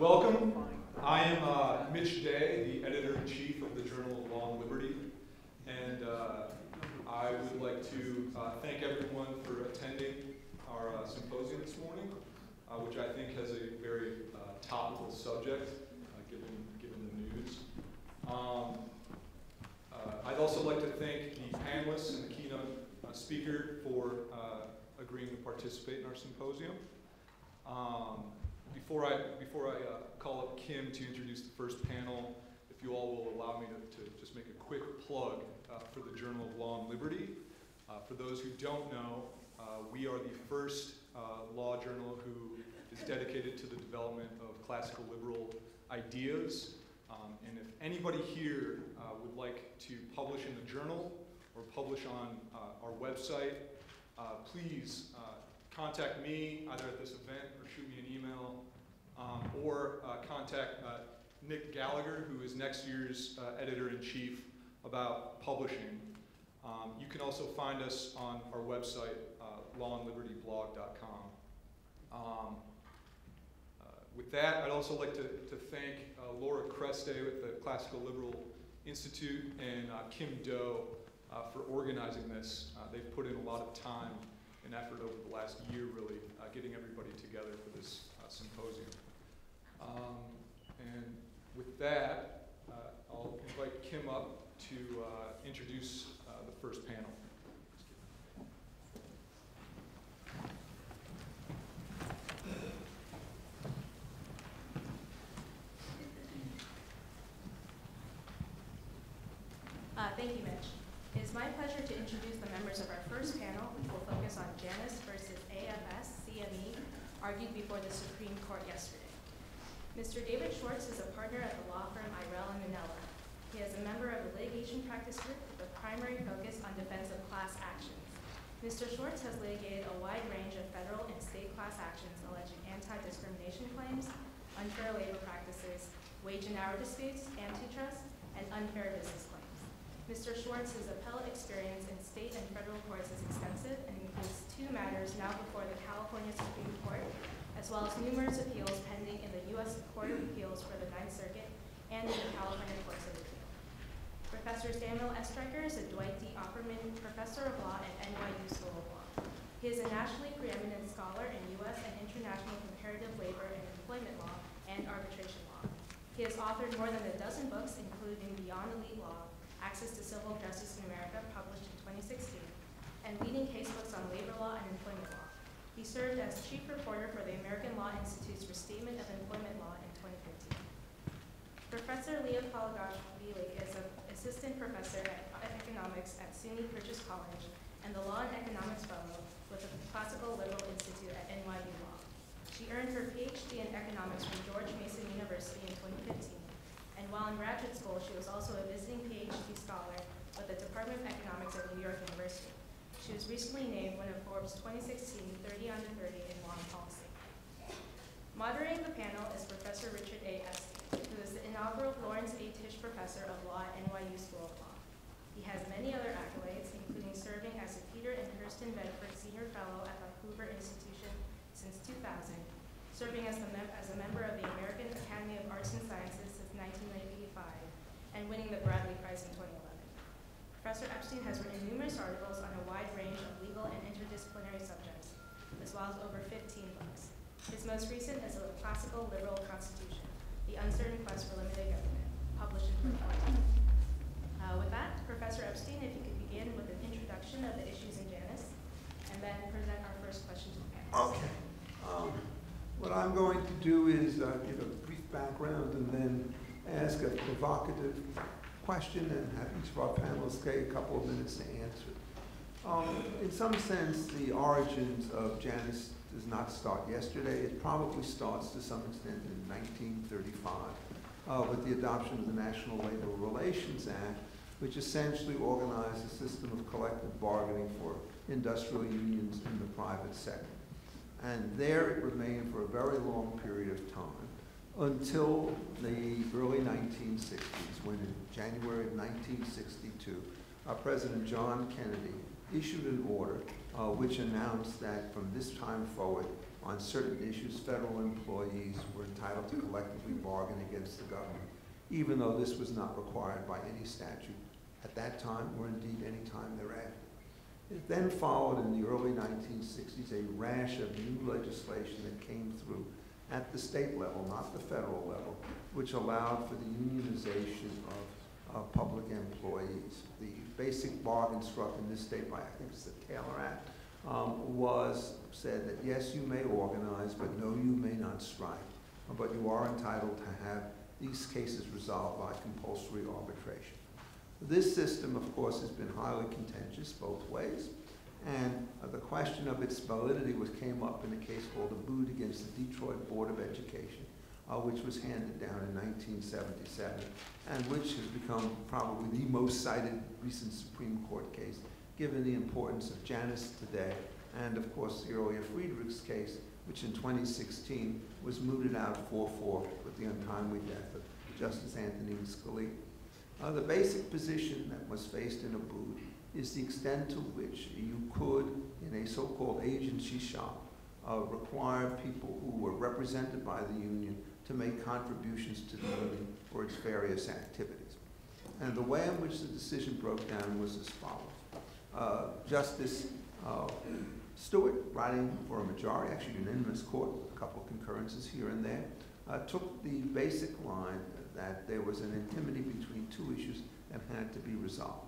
Welcome. I am Mitch Day, the editor-in-chief of the Journal of Law and Liberty, and I would like to thank everyone for attending our symposium this morning, which I think has a very topical subject, given the news. I'd also like to thank the panelists and the keynote speaker for agreeing to participate in our symposium. Before I call up Kim to introduce the first panel, if you all will allow me to just make a quick plug for the Journal of Law and Liberty. For those who don't know, we are the first law journal who is dedicated to the development of classical liberal ideas. And if anybody here would like to publish in the journal or publish on our website, please contact me either at this event or shoot me an email, or contact Nick Gallagher, who is next year's editor-in-chief, about publishing. You can also find us on our website, lawonlibertyblog.com. With that, I'd also like to thank Laura Cresté with the Classical Liberal Institute and Kim Doe for organizing this. They've put in a lot of time and effort over the last year, really, getting everybody together for this symposium. And with that, I'll invite Kim up to introduce the first panel. Thank you, Mitch. It is my pleasure to introduce the members of our first panel, which will focus on Janus versus AFSCME, argued before the Supreme Court yesterday. Mr. David Schwartz is a partner at the law firm Irell & Minella. He is a member of the litigation practice group with a primary focus on defense of class actions. Mr. Schwartz has litigated a wide range of federal and state class actions alleging anti-discrimination claims, unfair labor practices, wage and hour disputes, antitrust, and unfair business claims. Mr. Schwartz's appellate experience in state and federal courts is extensive and includes two matters now before the California Supreme Court, as well as numerous appeals pending in the U.S. Court of Appeals for the Ninth Circuit and in the California Courts of Appeal. Professor Samuel Estreicher is a Dwight D. Opperman Professor of Law at NYU School of Law. He is a nationally preeminent scholar in U.S. and international comparative labor and employment law and arbitration law. He has authored more than a dozen books, including Beyond Elite Law, Access to Civil Justice in America, published in 2016, and leading casebooks on labor law and employment law. He served as chief reporter for the American Law Institute's Restatement of Employment Law in 2015. Professor Liya Palagashvili is an assistant professor at economics at SUNY Purchase College and the Law and Economics Fellow with the Classical Liberal Institute at NYU Law. She earned her PhD in economics from George Mason University in 2015. And while in graduate school, she was also a visiting PhD scholar with the Department of Economics at New York University. She was recently named one of Forbes' 2016 30 Under 30 in Law and Policy. Moderating the panel is Professor Richard A. Epstein, who is the inaugural Lawrence A. Tisch Professor of Law at NYU School of Law. He has many other accolades, including serving as a Peter and Kirsten Bedford Senior Fellow at the Hoover Institution since 2000, serving as a member of the American Academy of Arts and Sciences 1995, and winning the Bradley Prize in 2011. Professor Epstein has written numerous articles on a wide range of legal and interdisciplinary subjects, as well as over 15 books. His most recent is A Classical Liberal Constitution, The Uncertain Quest for Limited Government, published in 2014. With that, Professor Epstein, if you could begin with an introduction of the issues in Janus, and then present our first question to the panelists. Okay. What I'm going to do is give a brief background and then ask a provocative question and have each of our panelists take a couple of minutes to answer it. In some sense, the origins of Janus does not start yesterday. It probably starts to some extent in 1935 with the adoption of the National Labor Relations Act, which essentially organized a system of collective bargaining for industrial unions in the private sector. And there it remained for a very long period of time, until the early 1960s, when in January of 1962, President John Kennedy issued an order which announced that from this time forward, on certain issues, federal employees were entitled to collectively bargain against the government, even though this was not required by any statute at that time or indeed any time thereafter. It then followed in the early 1960s a rash of new legislation that came through at the state level, not the federal level, which allowed for the unionization of public employees. The basic bargain struck in this state by, I think it's the Taylor Act, said that yes, you may organize, but no, you may not strike. But you are entitled to have these cases resolved by compulsory arbitration. This system, of course, has been highly contentious both ways, and the question of its validity came up in a case called Abood against the Detroit Board of Education, which was handed down in 1977, and which has become probably the most cited recent Supreme Court case, given the importance of Janus today, and of course the earlier Friedrichs case, which in 2016 was mooted out 4-4 with the untimely death of Justice Antonin Scalia. The basic position that was faced in Abood is the extent to which you could, in a so-called agency shop, require people who were represented by the union to make contributions to the union for its various activities. And the way in which the decision broke down was as follows. Justice Stewart, writing for a majority, actually unanimous court, a couple of concurrences here and there, took the basic line that there was an intimacy between two issues that had to be resolved.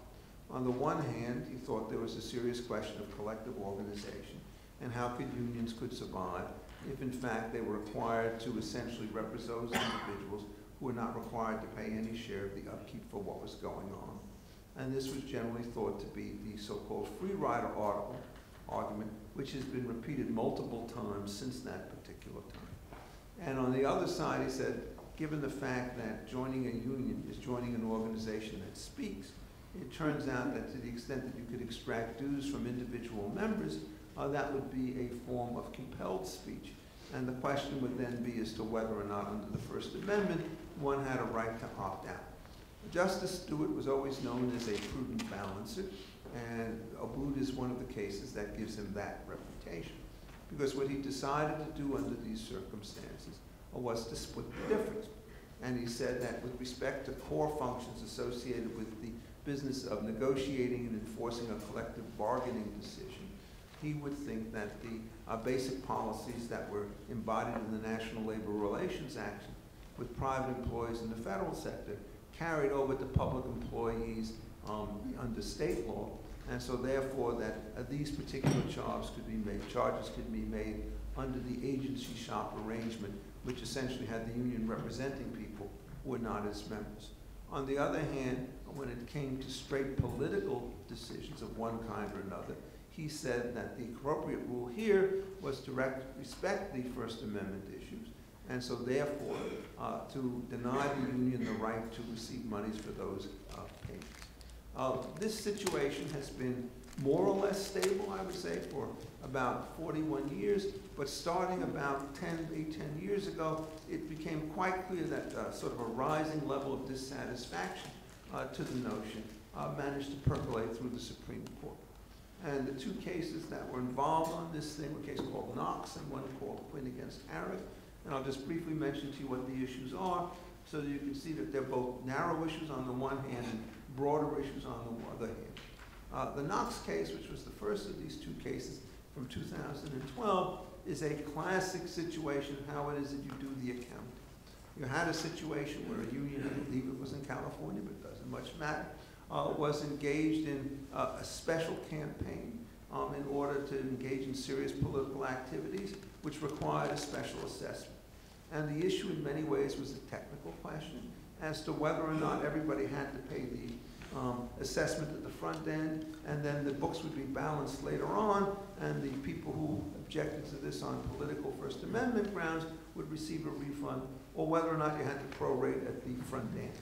On the one hand, he thought there was a serious question of collective organization and how unions could survive if, in fact, they were required to essentially represent those individuals who were not required to pay any share of the upkeep for what was going on. And this was generally thought to be the so-called free rider argument, which has been repeated multiple times since that particular time. And on the other side, he said, given the fact that joining a union is joining an organization that speaks, it turns out that to the extent that you could extract dues from individual members, that would be a form of compelled speech. And the question would then be as to whether or not under the First Amendment one had a right to opt out. Justice Stewart was always known as a prudent balancer, and Abood is one of the cases that gives him that reputation. Because what he decided to do under these circumstances was to split the difference. And he said that with respect to core functions associated with the business of negotiating and enforcing a collective bargaining decision, he would think that the basic policies that were embodied in the National Labor Relations Act with private employees in the federal sector carried over to public employees under state law, and so therefore that these particular charges could be made under the agency shop arrangement, which essentially had the union representing people who were not its members. On the other hand, when it came to straight political decisions of one kind or another, he said that the appropriate rule here was to respect the First Amendment issues, and so therefore to deny the union the right to receive monies for those payments. This situation has been more or less stable, I would say, for about 41 years, but starting about 10 years ago, it became quite clear that sort of a rising level of dissatisfaction to the notion managed to percolate through the Supreme Court. And the two cases that were involved on this thing were a case called Knox and one called Quinn against Harris. And I'll just briefly mention to you what the issues are so that you can see that they're both narrow issues on the one hand and broader issues on the other hand. The Knox case, which was the first of these two cases from 2012, is a classic situation of how it is that you do the accounting. You had a situation where a union, I believe it was in California, but it doesn't much matter, was engaged in a special campaign in order to engage in serious political activities, which required a special assessment. And the issue in many ways was a technical question as to whether or not everybody had to pay the assessment at the front end, and then the books would be balanced later on, and the people who objected to this on political First Amendment grounds would receive a refund, or whether or not you had to prorate at the front end.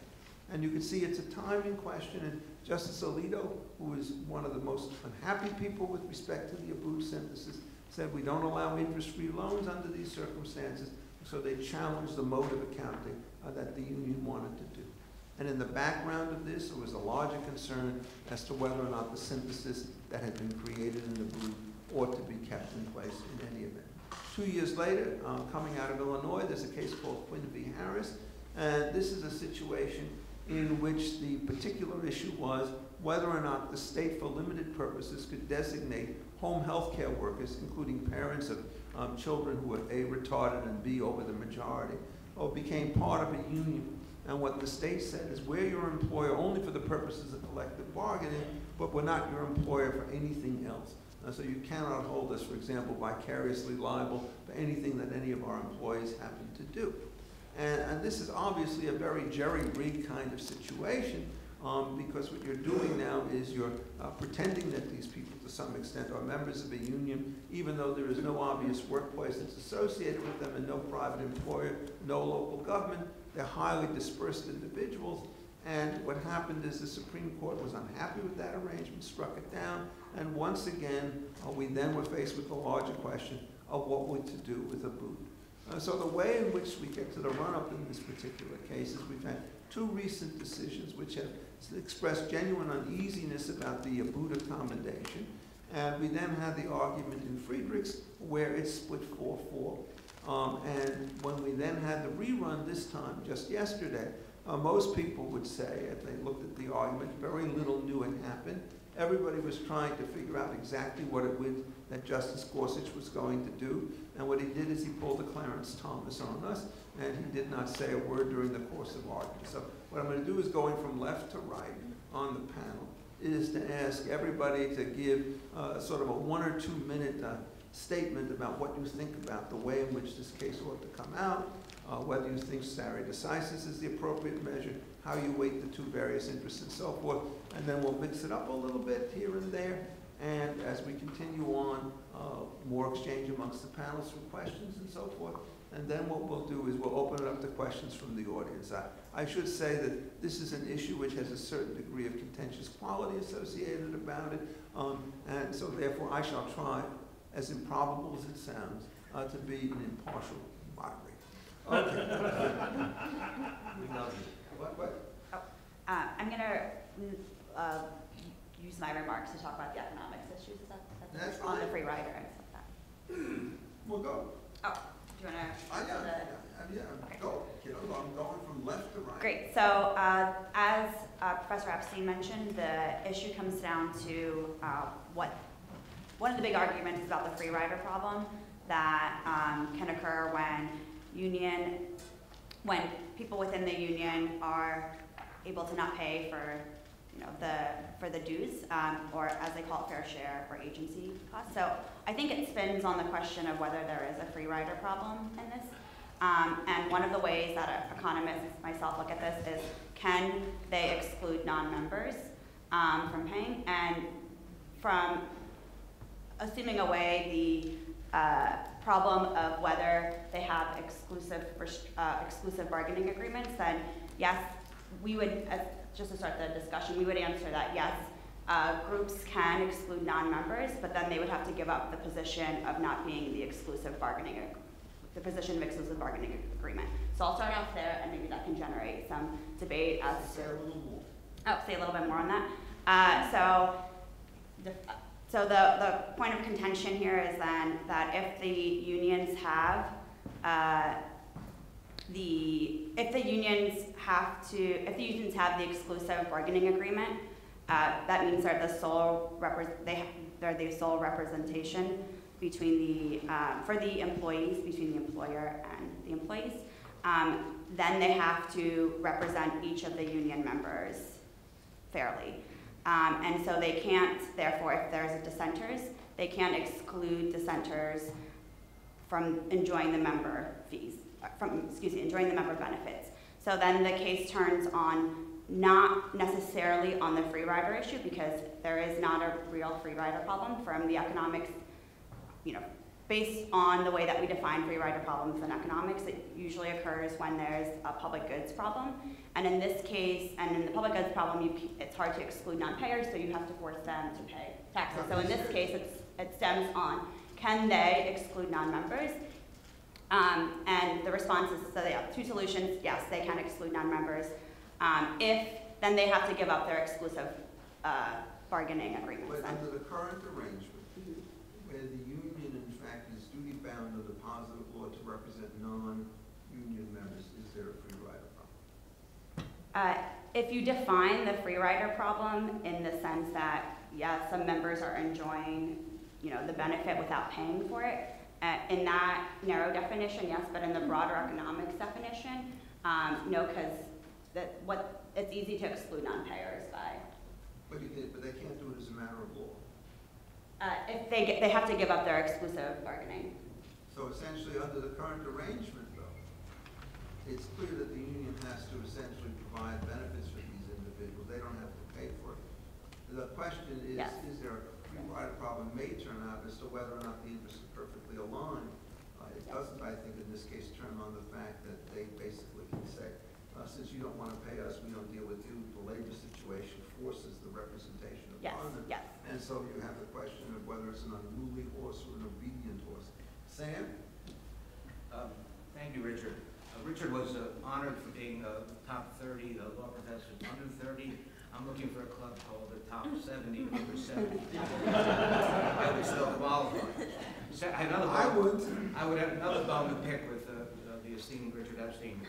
And you can see it's a timing question, and Justice Alito, who is one of the most unhappy people with respect to the Abood synthesis, said we don't allow interest-free loans under these circumstances, so they challenged the mode of accounting that the union wanted to do. And in the background of this, there was a larger concern as to whether or not the synthesis that had been created in Abood ought to be kept in place in any event. 2 years later, coming out of Illinois, there's a case called Quinn v. Harris. And this is a situation in which the particular issue was whether or not the state, for limited purposes, could designate home health care workers, including parents of children who were A, retarded, and B, over the majority, or became part of a union. And what the state said is, we're your employer only for the purposes of collective bargaining, but we're not your employer for anything else. So you cannot hold us, for example, vicariously liable for anything that any of our employees happen to do. And this is obviously a very Jerry Reed kind of situation, because what you're doing now is you're pretending that these people, to some extent, are members of a union, even though there is no obvious workplace that's associated with them and no private employer, no local government. They're highly dispersed individuals. And what happened is the Supreme Court was unhappy with that arrangement, struck it down. And once again, we then were faced with the larger question of what we're to do with Abood. So the way in which we get to the run-up in this particular case is we've had two recent decisions which have expressed genuine uneasiness about the Abood accommodation. And we then had the argument in Friedrichs where it split 4-4. And when we then had the rerun this time, just yesterday, most people would say, if they looked at the argument, very little new had happened. Everybody was trying to figure out exactly what it was that Justice Gorsuch was going to do. And what he did is he pulled a Clarence Thomas on us, and he did not say a word during the course of argument. So what I'm going to do is, going from left to right on the panel, is to ask everybody to give sort of a 1 or 2 minute statement about what you think about the way in which this case ought to come out, whether you think stare decisis is the appropriate measure, how you weight the two various interests, and so forth. And then we'll mix it up a little bit here and there. And as we continue on, more exchange amongst the panelists for questions and so forth. And then what we'll do is we'll open it up to questions from the audience. I should say that this is an issue which has a certain degree of contentious quality associated about it. And so therefore, I shall try, as improbable as it sounds, to be an impartial moderator. Okay. What? Oh, I'm going to use my remarks to talk about the economics issues. That's on the free rider and stuff like that. We'll go. Oh, do you want to? Yeah, go. I'm going from left to right. Great. So as Professor Epstein mentioned, the issue comes down to one of the big arguments about the free rider problem that can occur when people within the union are able to not pay for, for the dues, or as they call it, fair share or agency costs. So I think it spins on the question of whether there is a free rider problem in this. And one of the ways that economists, myself, look at this is, can they exclude non-members from paying? And from assuming away the problem of whether they have exclusive bargaining agreements, then yes, we would, just to start the discussion, we would answer that yes, groups can exclude non-members, but then they would have to give up the position of not being the position of exclusive bargaining agreement. So I'll start off there, and maybe that can generate some debate as to say a little bit more on that. So the point of contention here is then that if the unions have if the unions have the exclusive bargaining agreement, that means they're the sole sole representation between the for the employees between the employer and the employees. Then they have to represent each of the union members fairly. And so they can't, therefore, if there's a dissenters, they can't exclude dissenters from enjoying the member fees, enjoying the member benefits. So then the case turns on not necessarily on the free rider issue, because there is not a real free rider problem from the economics, based on the way that we define free rider problems in economics. It usually occurs when there's a public goods problem. And in this case, and in the public goods problem, it's hard to exclude non-payers, so you have to force them to pay taxes. So in this case, it stems on, can they exclude non-members? And the response is, so they have two solutions. Yes, they can exclude non-members. If, then they have to give up their exclusive bargaining agreements. But under the current arrangement, where the union, in fact, is duty bound have under the positive law to represent non-union members, is there a free rider problem? If you define the free rider problem in the sense that, yeah, some members are enjoying, you know, the benefit without paying for it, in that narrow definition, yes, but in the broader economics definition, no, because it's easy to exclude non-payers by. But they can't do it as a matter of law. If they have to give up their exclusive bargaining. So essentially, under the current arrangement, though, it's clear that the union has to essentially provide benefits for these individuals. They don't have to pay for it. The question is, yes, is there a free rider problem? May turn out as to whether or not the interests are perfectly aligned. It doesn't, I think, in this case, turn on the fact that they basically can say, since you don't want to pay us, we don't deal with you. The labor situation forces the representation upon them. Yes. And so you have the question of whether it's an unruly horse or an obedient horse. Sam? Thank you, Richard. Richard was honored for being top 30, the law professors under 30. I'm looking for a club called the top 70, number 70. I would still qualify. So I would have another bone to pick with the esteemed Richard Epstein.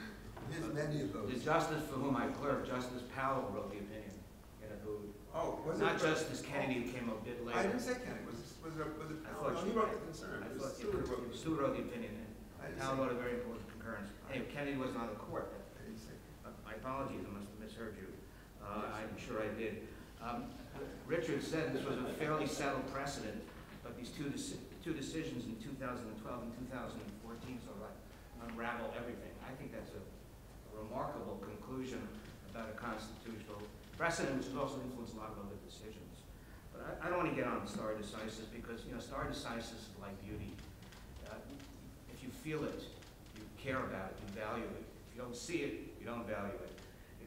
Many of those. The justice for whom I clerked, Justice Powell, wrote the opinion in Abood. Oh, was not it? Not Justice Kennedy, who came a bit later. I didn't say Kennedy. Was it Powell? No, he wrote the concern. I thought Stewart wrote the opinion, and Powell wrote a very important concurrence. Anyway, Kennedy wasn't on the court. I didn't say that. My apologies. I must have misheard you. I'm sure I did. Richard said this was a fairly settled precedent, but these two decisions in 2012 and 2014 sort of unravel everything. I think that's a remarkable conclusion about a constitutional precedent, which has also influenced a lot of other decisions. But I don't want to get on stare decisis, because, you know, stare decisis is like beauty. If you feel it, you care about it, you value it. If you don't see it, you don't value it.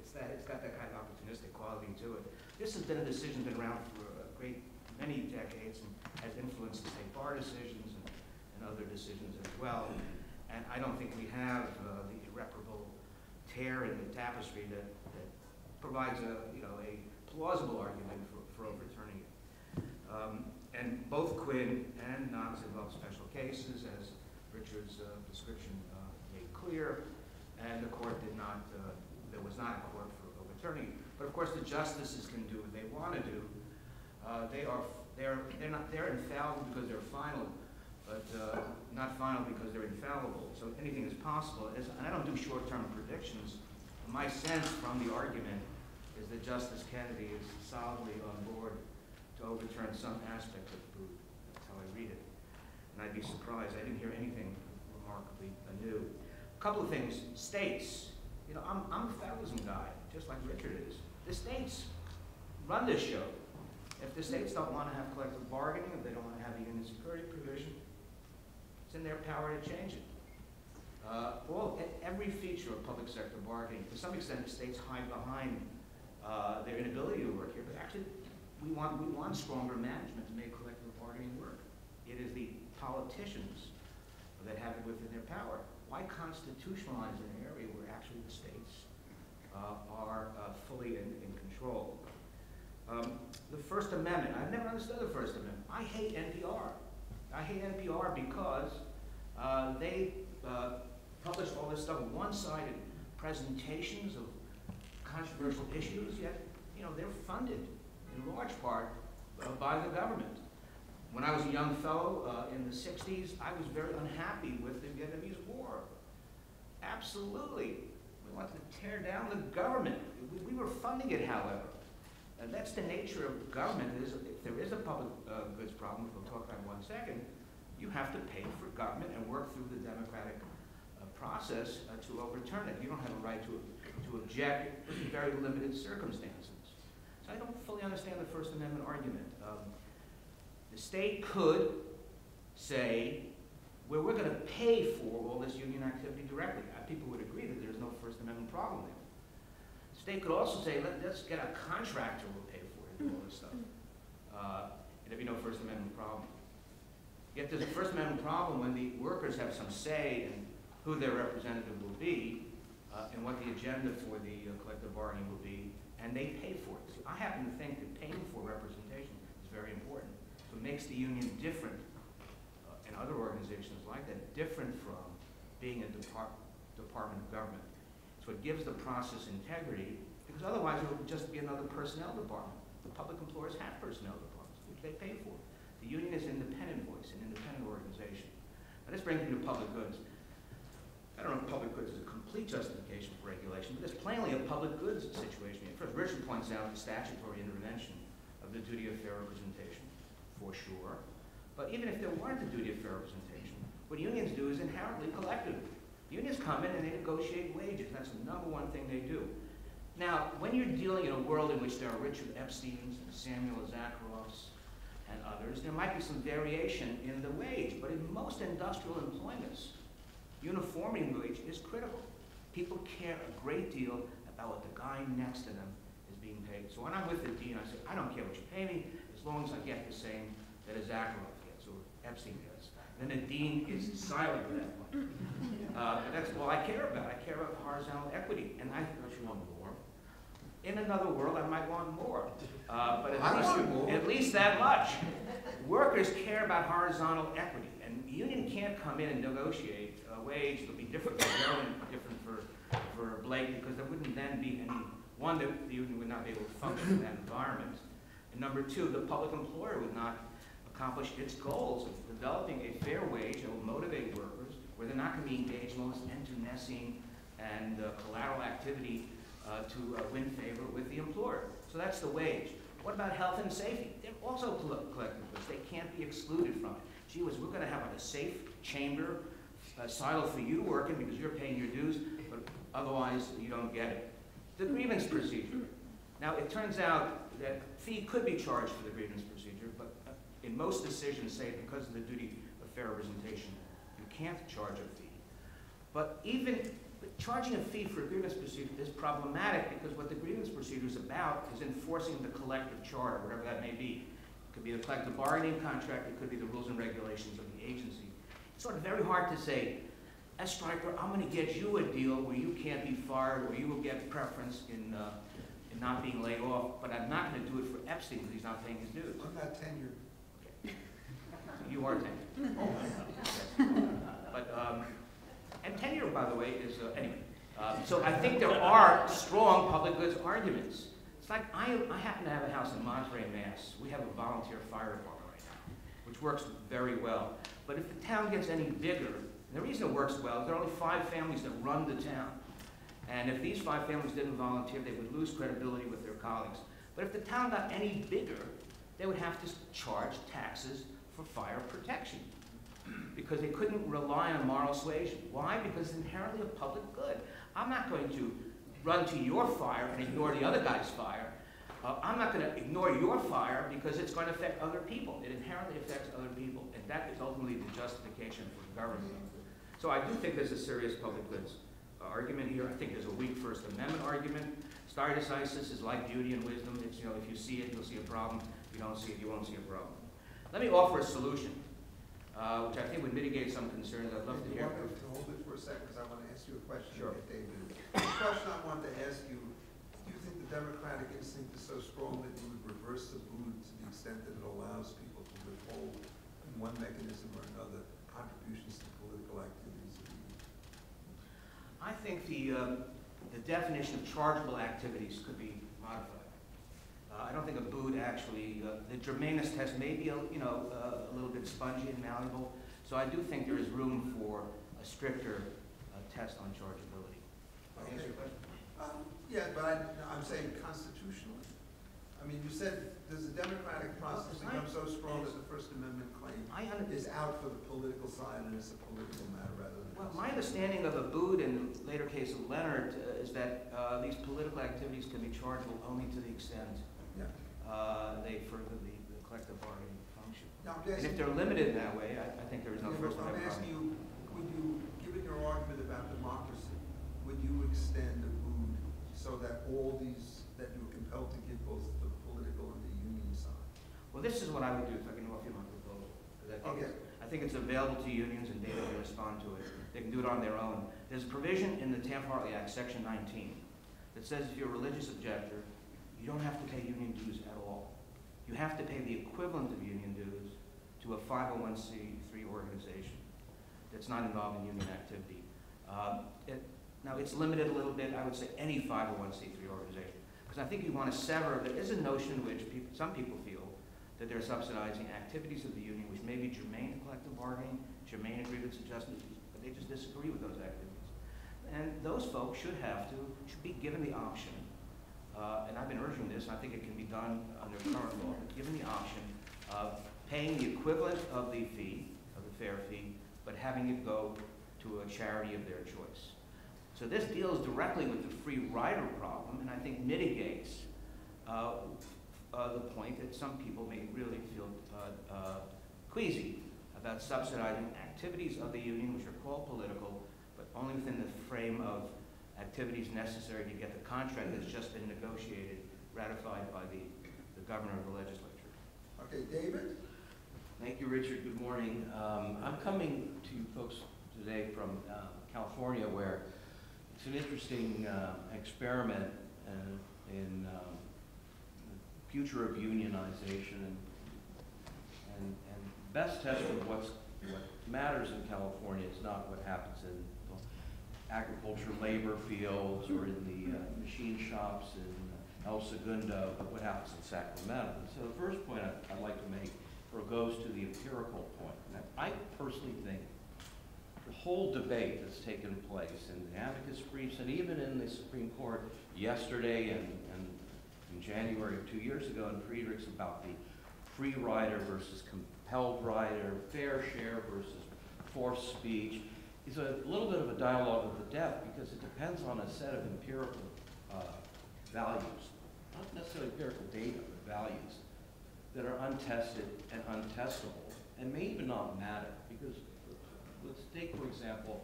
It's got that kind of opportunistic quality to it. This has been a decision that's been around for a great many decades and has influenced the state bar decisions and other decisions as well. And I don't think we have the irreparable tear in the tapestry that provides a, you know, a plausible argument for overturning it. And both Quinn and Knox involve special cases, as Richard's description made clear, and the court did not, there was not a court for overturning it. But of course the justices can do what they want to do. They're infallible because they're final, but not final because they're infallible. So anything is possible. And I don't do short-term predictions. My sense from the argument is that Justice Kennedy is solidly on board to overturn some aspect of the boot. That's how I read it. And I'd be surprised. I didn't hear anything remarkably anew. A couple of things. States. You know, I'm a federalism guy, just like Richard is. The states run this show. If the states don't want to have collective bargaining, if they don't want to have a union security provision, it's in their power to change it. Every feature of public sector bargaining, to some extent, the states hide behind their inability to work here. But actually, we want stronger management to make collective bargaining work. It is the politicians that have it within their power. Why constitutionalize an area where actually the states are fully in control? The First Amendment. I've never understood the First Amendment. I hate NPR. I hate NPR because they publish all this stuff, one-sided presentations of controversial issues, yet, you know, they're funded in large part by the government. When I was a young fellow in the 60s, I was very unhappy with the Vietnamese War. Absolutely. We wanted to tear down the government. We were funding it, however. And that's the nature of government. If there is a public goods problem, which we'll talk about in one second, you have to pay for government and work through the democratic process to overturn it. You don't have a right to object in very limited circumstances. So I don't fully understand the First Amendment argument. The state could say, well, we're going to pay for all this union activity directly. People would agree that there's no First Amendment problem there. State could also say, let's get a contractor who will pay for it and all this stuff. There'd be no First Amendment problem. Yet there's a First Amendment problem when the workers have some say in who their representative will be and what the agenda for the collective bargaining will be, and they pay for it. So I happen to think that paying for representation is very important. So it makes the union different and other organizations like that different from being a department of government. So it gives the process integrity, because otherwise it would just be another personnel department. The public employers have personnel departments, which they pay for. The union is an independent voice, an independent organization. Now, this brings me to public goods. I don't know if public goods is a complete justification for regulation, but it's plainly a public goods situation. First, Richard points out the statutory intervention of the duty of fair representation, for sure. But even if there weren't the duty of fair representation, what unions do is inherently collective. Unions come in and they negotiate wages. That's the number one thing they do. Now, when you're dealing in a world in which there are Richard Epsteins and Samuel Zacharoffs and others, there might be some variation in the wage, but in most industrial employments, uniformity wage is critical. People care a great deal about what the guy next to them is being paid. So when I'm with the dean, I say, I don't care what you pay me, as long as I get the same that a Zacharoff gets or Epstein gets. And then the dean is silent at that point. That's all I care about. I care about horizontal equity, and I think I should want more. In another world, I might want more, but at least that much. Workers care about horizontal equity, and the union can't come in and negotiate wage. It'll be different for Maryland, different for Blake, because there wouldn't then be any one that the union would not be able to function in that environment. And number two, the public employer would not accomplish its goals of developing a fair wage that will motivate workers, where they're not going to be engaged in all this internecine and collateral activity to win favor with the employer. So that's the wage. What about health and safety? They're also collective goods. They can't be excluded from it. Gee whiz, we're going to have a safe chamber silo for you to work in because you're paying your dues, but otherwise you don't get it. The grievance procedure. Now it turns out that fee could be charged for the grievance procedure, but in most decisions say because of the duty of fair representation, you can't charge a fee. But even charging a fee for a grievance procedure is problematic because what the grievance procedure is about is enforcing the collective charter, whatever that may be. It could be the collective bargaining contract, it could be the rules and regulations of the agency. It's sort of very hard to say, Estreicher, I'm going to get you a deal where you can't be fired or you will get preference in not being laid off, but I'm not going to do it for Epstein because he's not paying his dues. I'm not tenured. Okay. You are tenured. Oh, okay. But, and tenure, by the way, is, anyway. So I think there are strong public goods arguments. It's like, I happen to have a house in Monterey, Mass. We have a volunteer fire department right now, which works very well. But if the town gets any bigger, and the reason it works well is there are only 5 families that run the town. And if these 5 families didn't volunteer, they would lose credibility with their colleagues. But if the town got any bigger, they would have to charge taxes for fire protection, because they couldn't rely on moral suasion. Why? Because it's inherently a public good. I'm not going to run to your fire and ignore the other guy's fire. I'm not going to ignore your fire because it's going to affect other people. It inherently affects other people, and that is ultimately the justification for government. So I do think there's a serious public goods argument here. I think there's a weak First Amendment argument. Stare decisis is like beauty and wisdom. It's, you know, if you see it, you'll see a problem. If you don't see it, you won't see a problem. Let me offer a solution, which I think would mitigate some concerns. I'd love to hear. I want to hold it for a second because I want to ask you a question. Sure. David. The question I wanted to ask you, do you think the democratic instinct is so strong that you would reverse Abood to the extent that it allows people to withhold in one mechanism or another contributions to political activities? I think the definition of chargeable activities could be modified. I don't think Abood actually, the Germanus test may be a little bit spongy and malleable, so I do think there is room for a stricter test on chargeability. Okay. Answer your question? Yeah, but I'm saying constitutionally. I mean, you said does the democratic process become so strong that the First Amendment claim is out for the political side and it's a political matter rather than... Well, my understanding of Abood and the later case of Leonard is that these political activities can be chargeable only to the extent... Yeah. They further the collective bargaining function. Now, and if they're limited in that way, I think there is no first amendment. I'm asking you, would you, given your argument about democracy, would you extend Abood so that all these, that you were compelled to give both the political and the union side? Well, this is what I would do if I can offer you my proposal. I think it's available to unions and they can respond to it. They can do it on their own. There's a provision in the Taft-Hartley Act, Section 19, that says if you're a religious objector, you don't have to pay union dues at all. You have to pay the equivalent of union dues to a 501c3 organization that's not involved in union activity. Now it's limited a little bit, I would say any 501c3 organization, because I think you want to sever, there is a notion which people, some people feel that they're subsidizing activities of the union which may be germane to collective bargaining, germane to grievance adjustments, but they just disagree with those activities. And those folks should have to, should be given the option, and I've been urging this, and I think it can be done under current law, but given the option of paying the equivalent of the fee, of the fair fee, but having it go to a charity of their choice. So this deals directly with the free rider problem, and I think mitigates the point that some people may really feel queasy about subsidizing activities of the union, which are called political, but only within the frame of activities necessary to get the contract that's just been negotiated, ratified by the governor of the legislature. Okay, David? Thank you, Richard. Good morning. I'm coming to you folks today from California, where it's an interesting experiment in the future of unionization, and best test of what matters in California is not what happens in the agriculture labor fields or in the machine shops in El Segundo, but what happens in Sacramento. And so the first point I'd like to make goes to the empirical point. Now, I personally think the whole debate that's taken place in the amicus briefs and even in the Supreme Court yesterday and in January of 2 years ago in Friedrichs about the free rider versus compelled rider, fair share versus forced speech is a little bit of a dialogue of the deaf because it depends on a set of empirical values, not necessarily empirical data, but values that are untested and untestable and may even not matter. Because let's take, for example,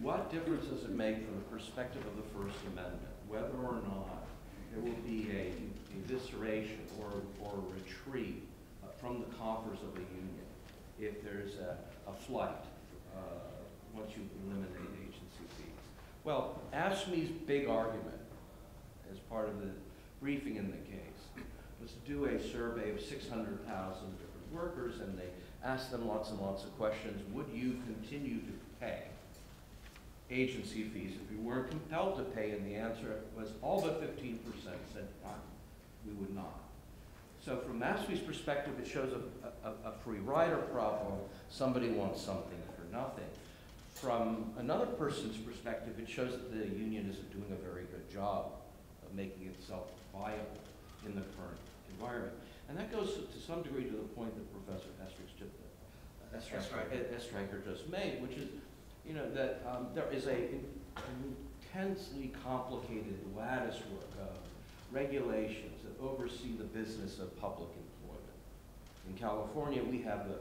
what difference does it make from the perspective of the First Amendment, whether or not there will be a evisceration or a retreat from the coffers of a union if there's a flight once you eliminate agency fees? Well, AFSCME's big argument as part of the briefing in the case was to do a survey of 600,000 different workers, and they asked them lots and lots of questions. Would you continue to pay agency fees if you were compelled to pay? And the answer was all but 15% said, we would not. So from AFSCME's perspective, it shows a free rider problem. Somebody wants something for nothing. From another person's perspective, it shows that the union isn't doing a very good job of making itself viable in the current environment. And that goes to some degree to the point that Professor Estreicher just made, which is, you know, that there is an intensely complicated lattice work of regulations that oversee the business of public employment. In California, we have the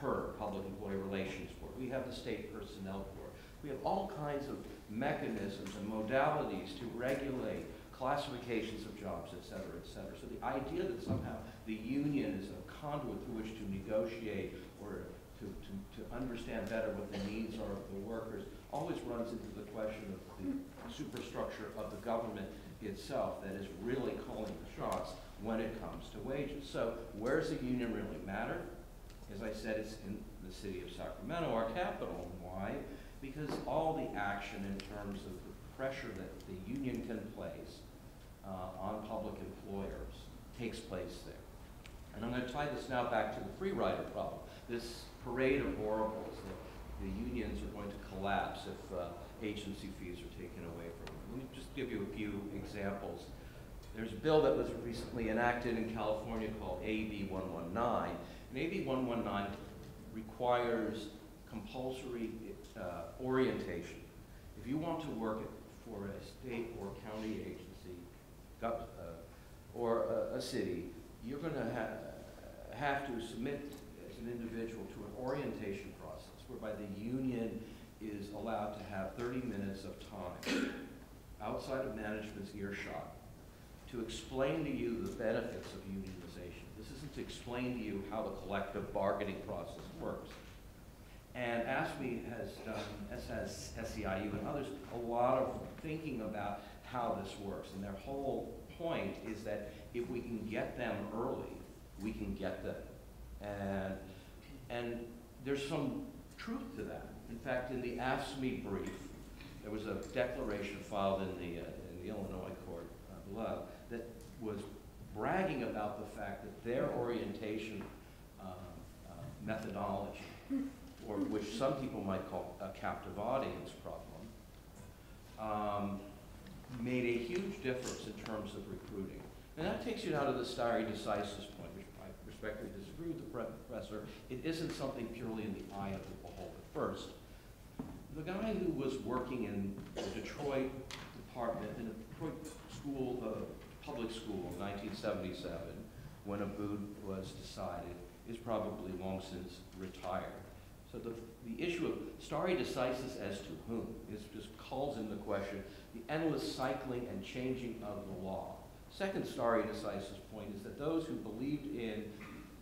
PER, Public Employee Relations Board. We have the State Personnel Board. We have all kinds of mechanisms and modalities to regulate classifications of jobs, et cetera, et cetera. So the idea that somehow the union is a conduit through which to negotiate or to understand better what the needs are of the workers always runs into the question of the superstructure of the government itself that is really calling the shots when it comes to wages. So where does the union really matter? As I said, it's in the city of Sacramento, our capital. Why? Because all the action in terms of the pressure that the union can place on public employers takes place there. And I'm going to tie this now back to the free rider problem, this parade of oracles that the unions are going to collapse if agency fees are taken away from them. Let me just give you a few examples. There's a bill that was recently enacted in California called AB 119. And AB 119 requires compulsory orientation. If you want to work for a state or county agency or a city, you're going to have to submit as an individual to an orientation process whereby the union is allowed to have 30 minutes of time outside of management's earshot to explain to you the benefits of unionization. This isn't to explain to you how the collective bargaining process works. And AFSCME has done, as has SEIU and others, a lot of thinking about how this works. And their whole point is that if we can get them early, we can get them. And And there's some truth to that. In fact, in the AFSCME brief, there was a declaration filed in the Illinois court below that was bragging about the fact that their orientation methodology, or which some people might call a captive audience problem, made a huge difference in terms of recruiting. And that takes you out of the stare decisis point, which I respectfully disagree with the professor. It isn't something purely in the eye of the beholder. First, the guy who was working in the Detroit department, in the Detroit school, public school in 1977, when Abood was decided, is probably long since retired. So the issue of stare decisis as to whom is just calls into question the endless cycling and changing of the law. Second stare decisis point is that those who believed in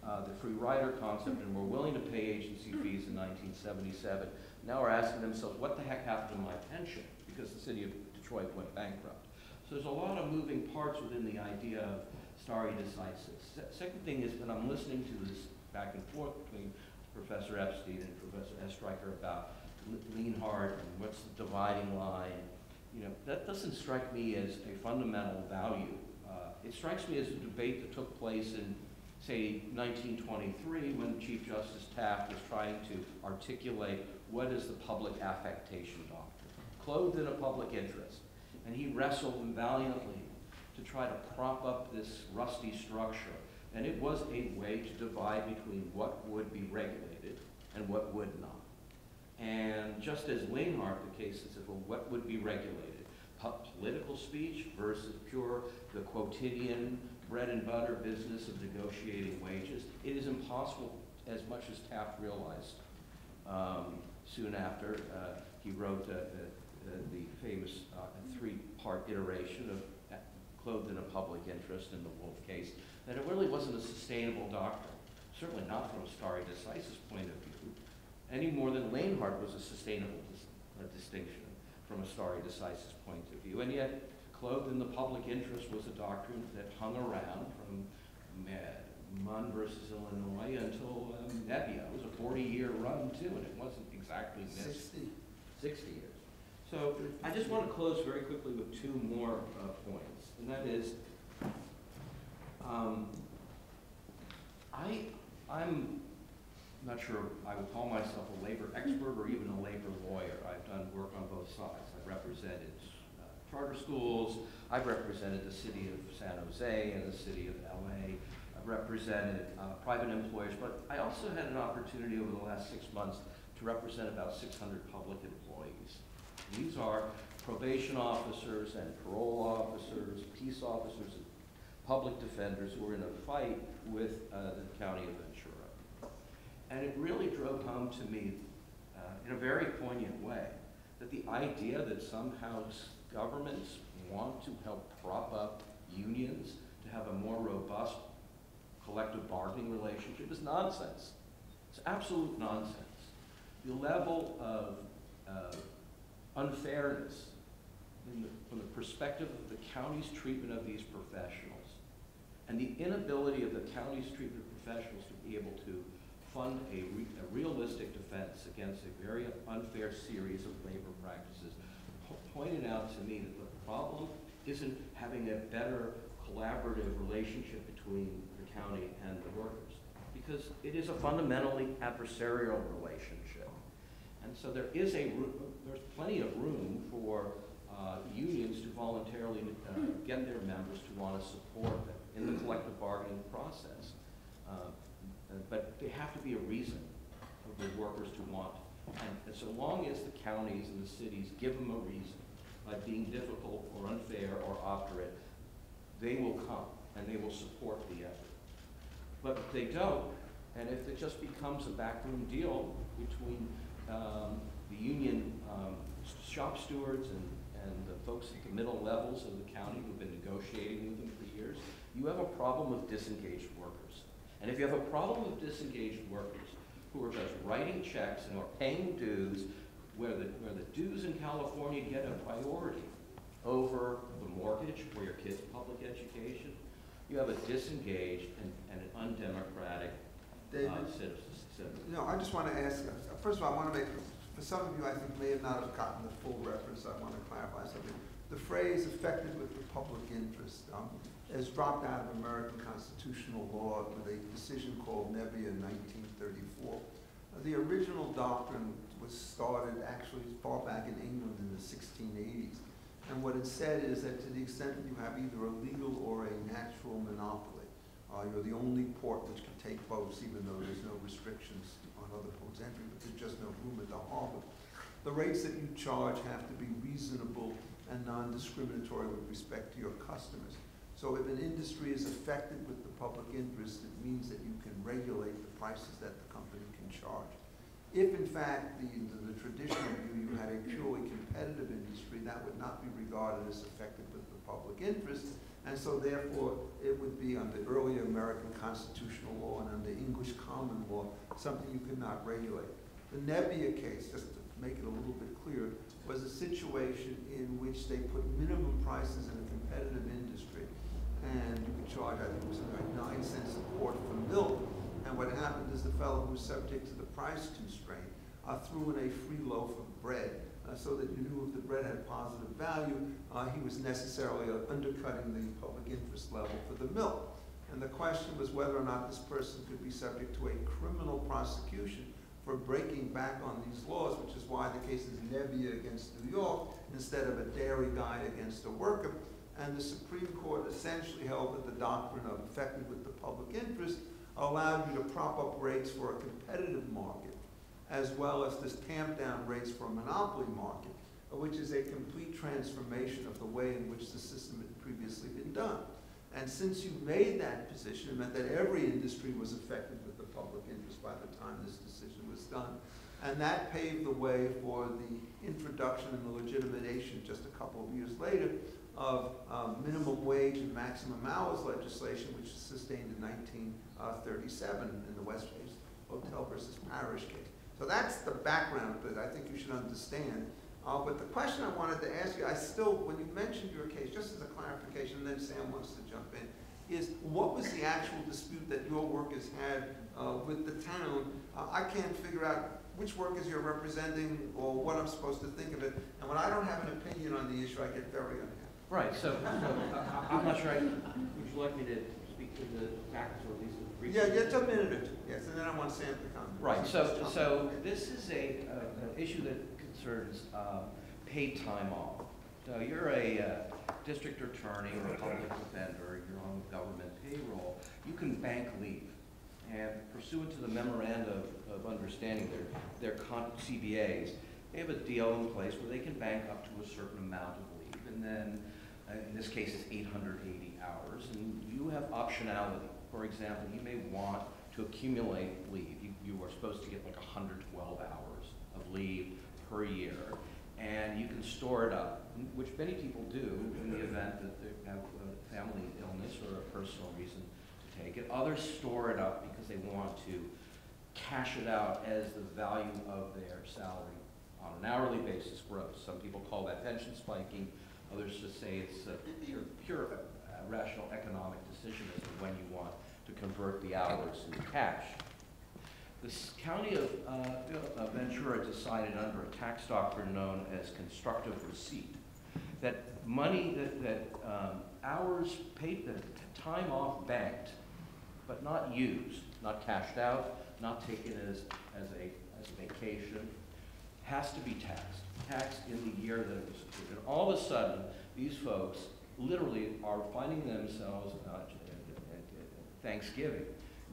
the free rider concept and were willing to pay agency fees in 1977 now are asking themselves, what the heck happened to my pension? Because the city of Detroit went bankrupt. So there's a lot of moving parts within the idea of stare decisis. Second thing is when I'm listening to this back and forth between Professor Epstein and Professor Estreicher about lean hard and what's the dividing line, you know, that doesn't strike me as a fundamental value. It strikes me as a debate that took place in, say, 1923 when Chief Justice Taft was trying to articulate what is the public affectation doctrine, clothed in a public interest. And he wrestled valiantly to try to prop up this rusty structure. And it was a way to divide between what would be regulated and what would not. And just as Lainhart, the case is of what would be regulated, political speech versus pure, the quotidian bread and butter business of negotiating wages, it is impossible, as much as Taft realized. Soon after, he wrote the famous three-part iteration of Clothed in a Public Interest in the Wolf case, that it really wasn't a sustainable doctrine, certainly not from a stare decisis point of view, any more than Lainhart was a sustainable distinction from a stare decisis point of view. And yet, clothed in the public interest was a doctrine that hung around from Munn versus Illinois until Nebbia. It was a 40-year run, too, and it wasn't exactly missed. 60 years. So I just want to close very quickly with two more points, and that is, I'm not sure I would call myself a labor expert or even a labor lawyer. I've done work on both sides. I've represented charter schools. I've represented the city of San Jose and the city of LA. I've represented private employers, but I also had an opportunity over the last 6 months to represent about 600 public employees. These are probation officers and parole officers, peace officers, and public defenders who were in a fight with the county of Ventura. And it really drove home to me in a very poignant way that the idea that somehow governments want to help prop up unions to have a more robust collective bargaining relationship is nonsense. It's absolute nonsense. The level of unfairness from the perspective of the county's treatment of these professionals and the inability of the county's treatment of professionals to be able to fund a realistic defense against a very unfair series of labor practices pointed out to me that the problem isn't having a better collaborative relationship between the county and the workers, because it is a fundamentally adversarial relationship. And so there is there's plenty of room for unions to voluntarily get their members to want to support them in the collective bargaining process. But there have to be a reason for the workers to want. And so long as the counties and the cities give them a reason by being difficult or unfair or obdurate, they will come and they will support the effort. But if they don't, and if it just becomes a backroom deal between the union shop stewards and the folks at the middle levels of the county who've been negotiating with them for years, you have a problem of disengaged workers. And if you have a problem of disengaged workers who are just writing checks and are paying dues, where the dues in California get a priority over the mortgage for your kids' public education, you have a disengaged and an undemocratic David? Citizens. No, I just want to ask, first of all, I want to make, for some of you I think may have not have gotten the full reference, I want to clarify something. The phrase "affected with the public interest" has dropped out of American constitutional law with a decision called Nebbia in 1934. The original doctrine was started actually far back in England in the 1680s. And what it said is that to the extent that you have either a legal or a natural monopoly, you're the only port which can take boats, even though there's no restrictions on other ports' entry, but there's just no room at the harbor. The rates that you charge have to be reasonable and non-discriminatory with respect to your customers. So if an industry is affected with the public interest, it means that you can regulate the prices that the company can charge. If, in fact, the traditional view, you had a purely competitive industry, that would not be regarded as affected with the public interest, and so therefore it would be under earlier American constitutional law and under English common law something you could not regulate. The Nebbia case, just to make it a little bit clearer, was a situation in which they put minimum prices in a competitive industry, and you could charge, I think it was like 9 cents a quart for milk, and what happened is the fellow who was subject to the price constraint threw in a free loaf of bread so that you knew if the bread had positive value, he was necessarily undercutting the public interest level for the milk. And the question was whether or not this person could be subject to a criminal prosecution for breaking back on these laws, which is why the case is Nebbia against New York instead of a dairy guy against a worker. And the Supreme Court essentially held that the doctrine of affected with the public interest allowed you to prop up rates for a competitive market, as well as to tamp down rates for a monopoly market, which is a complete transformation of the way in which the system had previously been done. And since you made that position, it meant that every industry was affected with the public interest by the time this decision was done. And that paved the way for the introduction and the legitimation just a couple of years later of minimum wage and maximum hours legislation, which was sustained in 1937 in the West Virginia Hotel versus Parish case. So that's the background that I think you should understand. But the question I wanted to ask you, I still, when you mentioned your case, just as a clarification, and then Sam wants to jump in, is what was the actual dispute that your workers had with the town? I can't figure out which workers you're representing or what I'm supposed to think of it. And when I don't have an opinion on the issue, I get very unhappy. Right, I'm not sure would you like me to speak to the facts or at least the brief? Yeah, just a minute or two, yes, and then I want Sam to comment. Right, so this is an issue that concerns paid time off. So you're a district attorney or a public defender, you're on the government payroll, you can bank leave. And pursuant to the memorandum of understanding, their CBAs, they have a deal in place where they can bank up to a certain amount of leave, and then in this case it's 880 hours, and you have optionality. For example, you may want to accumulate leave. You are supposed to get like 112 hours of leave per year, and you can store it up, which many people do in the event that they have a family illness or a personal reason to take it. Others store it up because they want to cash it out as the value of their salary on an hourly basis grows. Some people call that pension spiking. Others just say it's a pure rational economic decision as to when you want to convert the hours into cash. The county of Ventura decided under a tax doctrine known as constructive receipt that money that hours paid, that time off banked, but not used, not cashed out, not taken as a vacation, has to be taxed in the year that it was approved. And all of a sudden, these folks literally are finding themselves at Thanksgiving,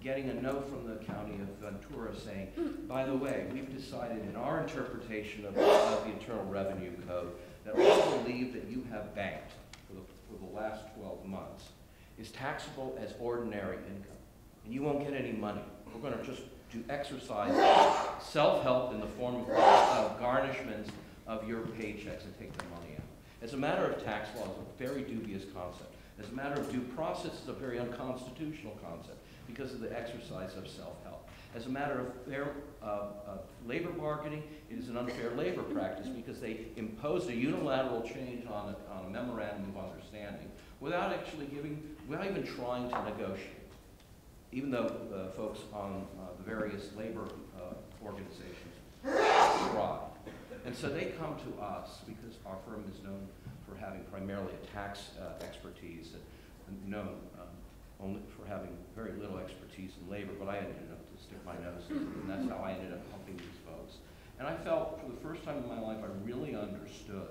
getting a note from the county of Ventura saying, by the way, we've decided in our interpretation of the Internal Revenue Code that we believe that you have banked for the last 12 months is taxable as ordinary income, and you won't get any money. We're going to just do exercise self-help in the form of garnishments of your paychecks and take the money out. As a matter of tax law, it's a very dubious concept. As a matter of due process, it's a very unconstitutional concept because of the exercise of self-help. As a matter of fair labor bargaining, it is an unfair labor practice because they imposed a unilateral change on a memorandum of understanding without even trying to negotiate. even though the folks on the various labor organizations thrive. And so they come to us because our firm is known for having primarily a tax expertise, and known only for having very little expertise in labor, but I ended up to stick my nose in, and that's how I ended up helping these folks. And I felt for the first time in my life, I really understood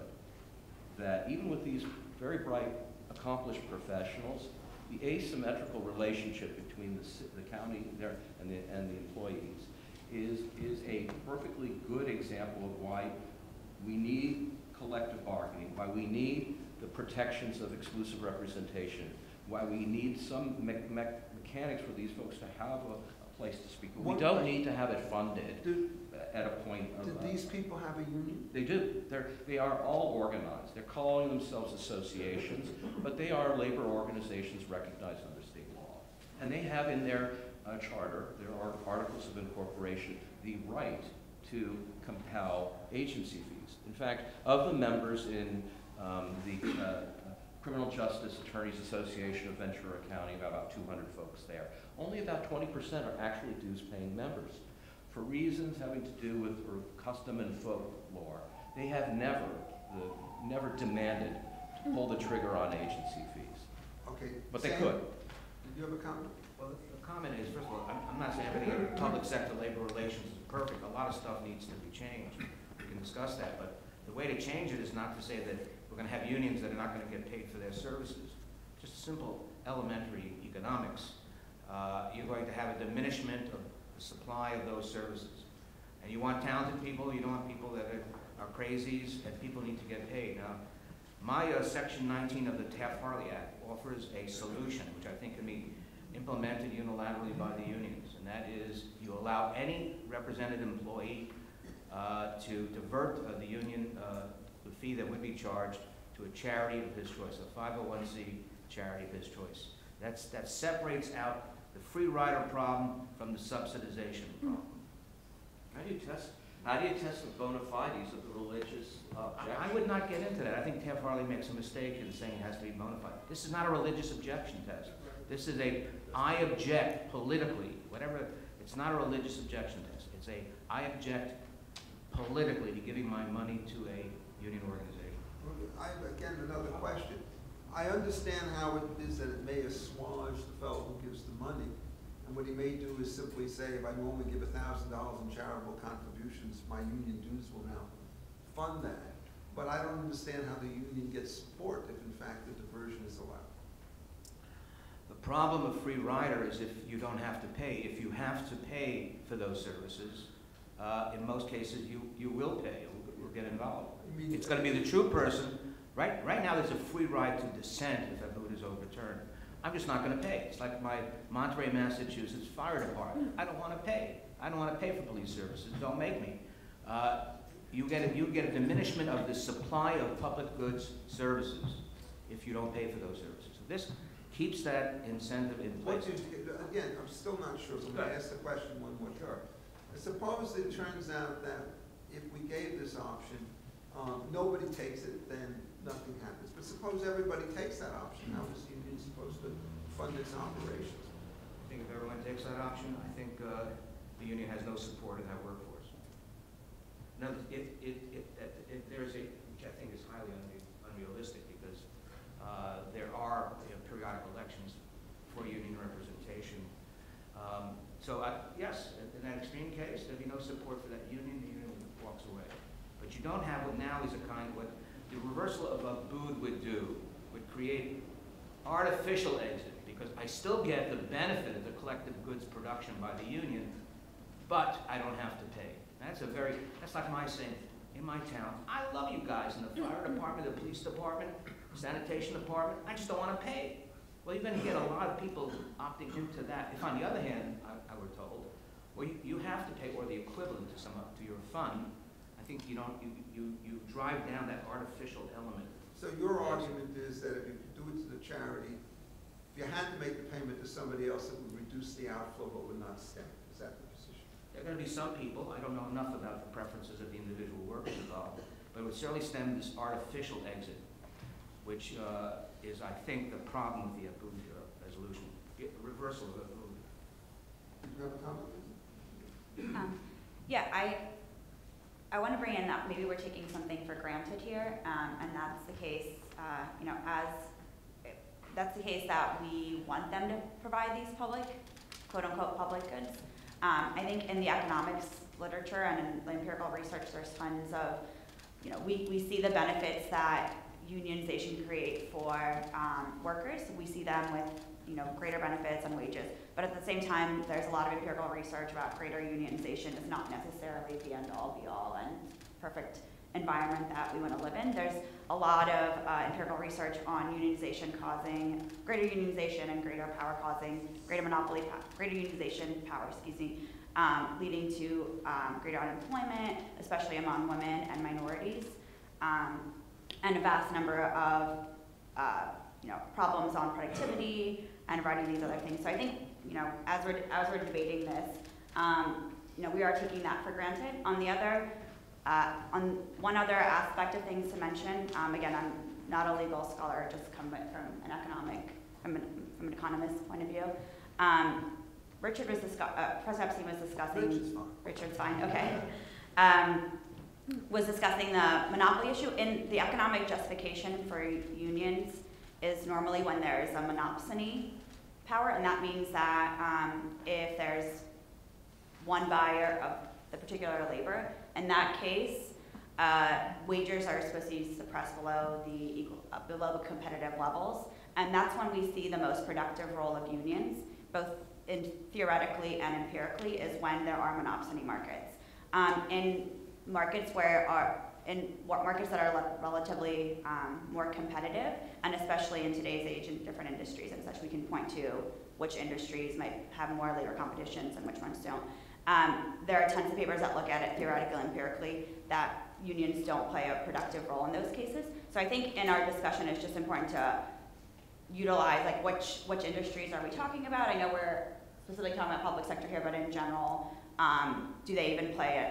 that even with these very bright, accomplished professionals, the asymmetrical relationship between the county there and the employees is a perfectly good example of why we need collective bargaining, why we need the protections of exclusive representation, why we need some mechanics for these folks to have a place to speak. But we don't need to have it funded at a point of... Do these people have a union? They do. They are all organized. They're calling themselves associations, but they are labor organizations recognized under state law. And they have in their charter, there are articles of incorporation, the right to compel agency fees. In fact, of the members in the Criminal Justice Attorneys Association of Ventura County, about 200 folks there, only about 20% are actually dues-paying members. For reasons having to do with custom and folklore, they have never demanded to pull the trigger on agency fees. Okay. But Sam, they could. Did you have a comment? Well, the comment is, first of all, I'm not saying everything in public sector labor relations is perfect. A lot of stuff needs to be changed. We can discuss that, but the way to change it is not to say that we're going to have unions that are not going to get paid for their services. Just simple elementary economics. You're going to have a diminishment of the supply of those services. And you want talented people, you don't want people that are crazies, and people need to get paid. Now, my Section 19 of the Taft-Hartley Act offers a solution, which I think can be implemented unilaterally by the unions, and that is you allow any represented employee to divert the union the fee that would be charged to a charity of his choice, a 501c charity of his choice. That separates out the free rider problem from the subsidization problem. How do you test the bona fides of the religious objection? I would not get into that. I think Taft-Hartley makes a mistake in saying it has to be bona fide. This is not a religious objection test. This is a I object politically, whatever. It's not a religious objection test. It's a I object politically to giving my money to a union organization. I have, again, another question. I understand how it is that it may assuage the fellow who gives the money, and what he may do is simply say, if I normally give $1,000 in charitable contributions, my union dues will now fund that. But I don't understand how the union gets support if, in fact, the diversion is allowed. The problem of free rider is if you don't have to pay. If you have to pay for those services, in most cases, you will pay or get involved. It's going to be the true person. Right now, there's a free right to dissent if Abood is overturned. I'm just not going to pay. It's like my Monterey, Massachusetts fire department. I don't want to pay. I don't want to pay for police services. Don't make me. You get a diminishment of the supply of public goods services if you don't pay for those services. So this keeps that incentive in place. Again, I'm still not sure, so I'm going to ask the question one more time. Suppose it turns out that if we gave this option, nobody takes it, then nothing happens. But suppose everybody takes that option. How is the union supposed to fund its operations? I think if everyone takes that option, I think the union has no support in that workforce. Now, if there is a, which I think is highly unrealistic, because there are periodic elections for union representation. So yes, in that extreme case, there'd be no support for that union. The union walks away. But you don't have what now is a kind of what the reversal of Abood would do, would create artificial exit, because I still get the benefit of the collective goods production by the union, but I don't have to pay. That's like my saying, in my town, I love you guys in the fire department, the police department, sanitation department, I just don't want to pay. Well, you're going to get a lot of people opting into that. If on the other hand, I were told, well, you have to pay or the equivalent to your fund, I think you drive down that artificial element. So your argument is that if you could do it to the charity, if you had to make the payment to somebody else, it would reduce the outflow but would not stem. Is that the position? There are going to be some people, I don't know enough about the preferences of the individual workers involved, but it would certainly stem this artificial exit, which is, I think, the problem with the Abood resolution, the reversal of the Abood. You have a comment? Yeah, I want to bring in that maybe we're taking something for granted here, and that's the case. You know, that's the case that we want them to provide these public, quote unquote, public goods. I think in the economics literature and in empirical research, there's tons of, you know, we see the benefits that unionization create for workers. We see them with, you know, greater benefits and wages. But at the same time, there's a lot of empirical research about greater unionization is not necessarily the end-all, be-all, and perfect environment that we want to live in. There's a lot of empirical research on unionization causing greater unionization and greater power causing greater monopoly, greater unionization power, excuse me, leading to greater unemployment, especially among women and minorities, and a vast number of you know, problems on productivity and a variety of these other things. So I think, you know, as we're debating this, you know, we are taking that for granted. On the other. On one other aspect of things to mention, again, I'm not a legal scholar, just come from an economic, from an economist point of view. Professor Epstein was discussing. Richard's fine. Richard's fine. Okay. Was discussing the monopoly issue, and the economic justification for unions is normally when there's a monopsony power, and that means that if there's one buyer of the particular labor. In that case, wages are supposed to be suppressed below the competitive levels, and that's when we see the most productive role of unions, both in theoretically and empirically, is when there are monopsony markets. In markets that are relatively more competitive, and especially in today's age in different industries and such, we can point to which industries might have more labor competitions and which ones don't. There are tons of papers that look at it theoretically and empirically that unions don't play a productive role in those cases. So I think in our discussion, it's just important to utilize like which industries are we talking about? I know we're specifically talking about public sector here, but in general, do they even play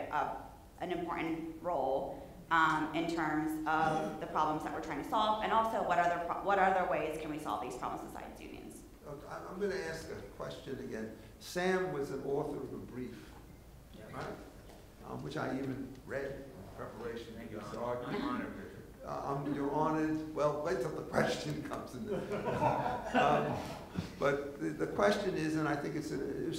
an important role in terms of the problems that we're trying to solve? And also, what other ways can we solve these problems besides unions? I'm going to ask a question again. Sam was an author of a brief, right? Which I even read in preparation for this argument. I'm honored. You're honored. Well, wait till the question comes in there. But the question is, and I think it's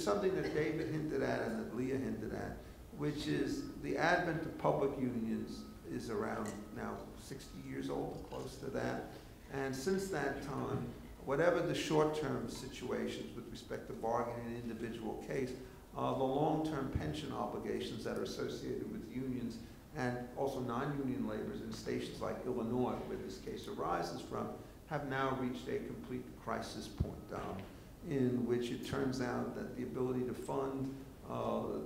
something that David hinted at and that Liya hinted at, which is the advent of public unions is around now 60 years old, close to that. And since that time, whatever the short-term situations with respect to bargaining in an individual case, the long-term pension obligations that are associated with unions and also non-union laborers in stations like Illinois, where this case arises from, have now reached a complete crisis point in which it turns out that the ability to fund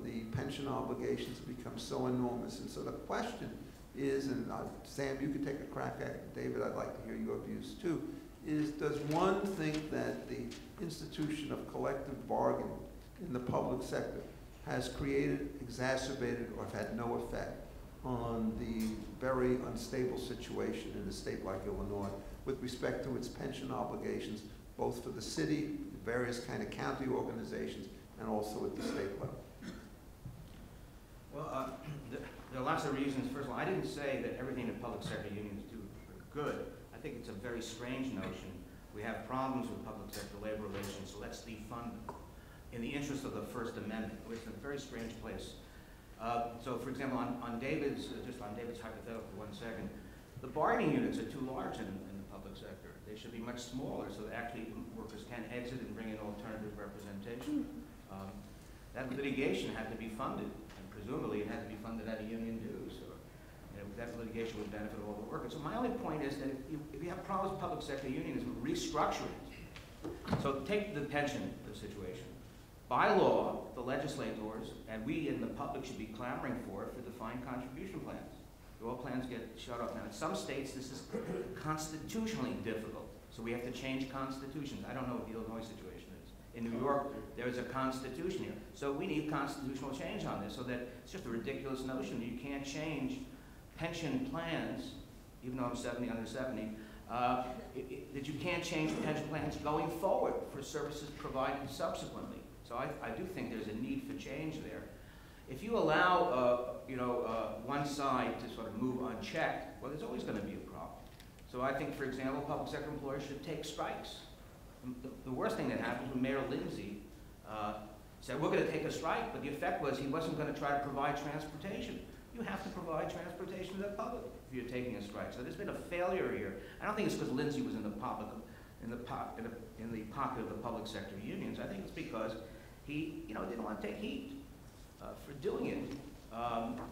the pension obligations becomes so enormous. And so the question is, and Sam, you can take a crack at it. David, I'd like to hear your views too. Is does one think that the institution of collective bargaining in the public sector has created, exacerbated, or had no effect on the very unstable situation in a state like Illinois with respect to its pension obligations, both for the city, the various kind of county organizations, and also at the state level? Well, there are lots of reasons. First of all, I didn't say that everything in public sector unions do are good. I think it's a very strange notion. We have problems with public sector labor relations, so let's defund them in the interest of the First Amendment, which is a very strange place. So for example, on David's hypothetical for one second, the bargaining units are too large in the public sector. They should be much smaller so that actually workers can exit and bring in alternative representation. That litigation had to be funded, and presumably it had to be funded at a union dues. That litigation would benefit all the workers. So my only point is that if you have problems with public sector unionism, restructure it. So take the pension situation. By law, the legislators and we in the public should be clamoring for defined contribution plans. All plans get shut off. Now, in some states, this is constitutionally difficult. So we have to change constitutions. I don't know what the Illinois situation is. In New York, there is a constitution here. So we need constitutional change on this so that it's just a ridiculous notion that you can't change pension plans, even though I'm 70 under 70, that you can't change the pension plans going forward for services provided subsequently. So I do think there's a need for change there. If you allow one side to sort of move unchecked, well, there's always going to be a problem. So I think, for example, public sector employers should take strikes. The worst thing that happened when Mayor Lindsay said, we're going to take a strike, but the effect was he wasn't going to try to provide transportation. You have to provide transportation to the public if you're taking a strike. So there's been a failure here. I don't think it's because Lindsay was in the pocket of the public sector unions. I think it's because he, didn't want to take heat for doing it.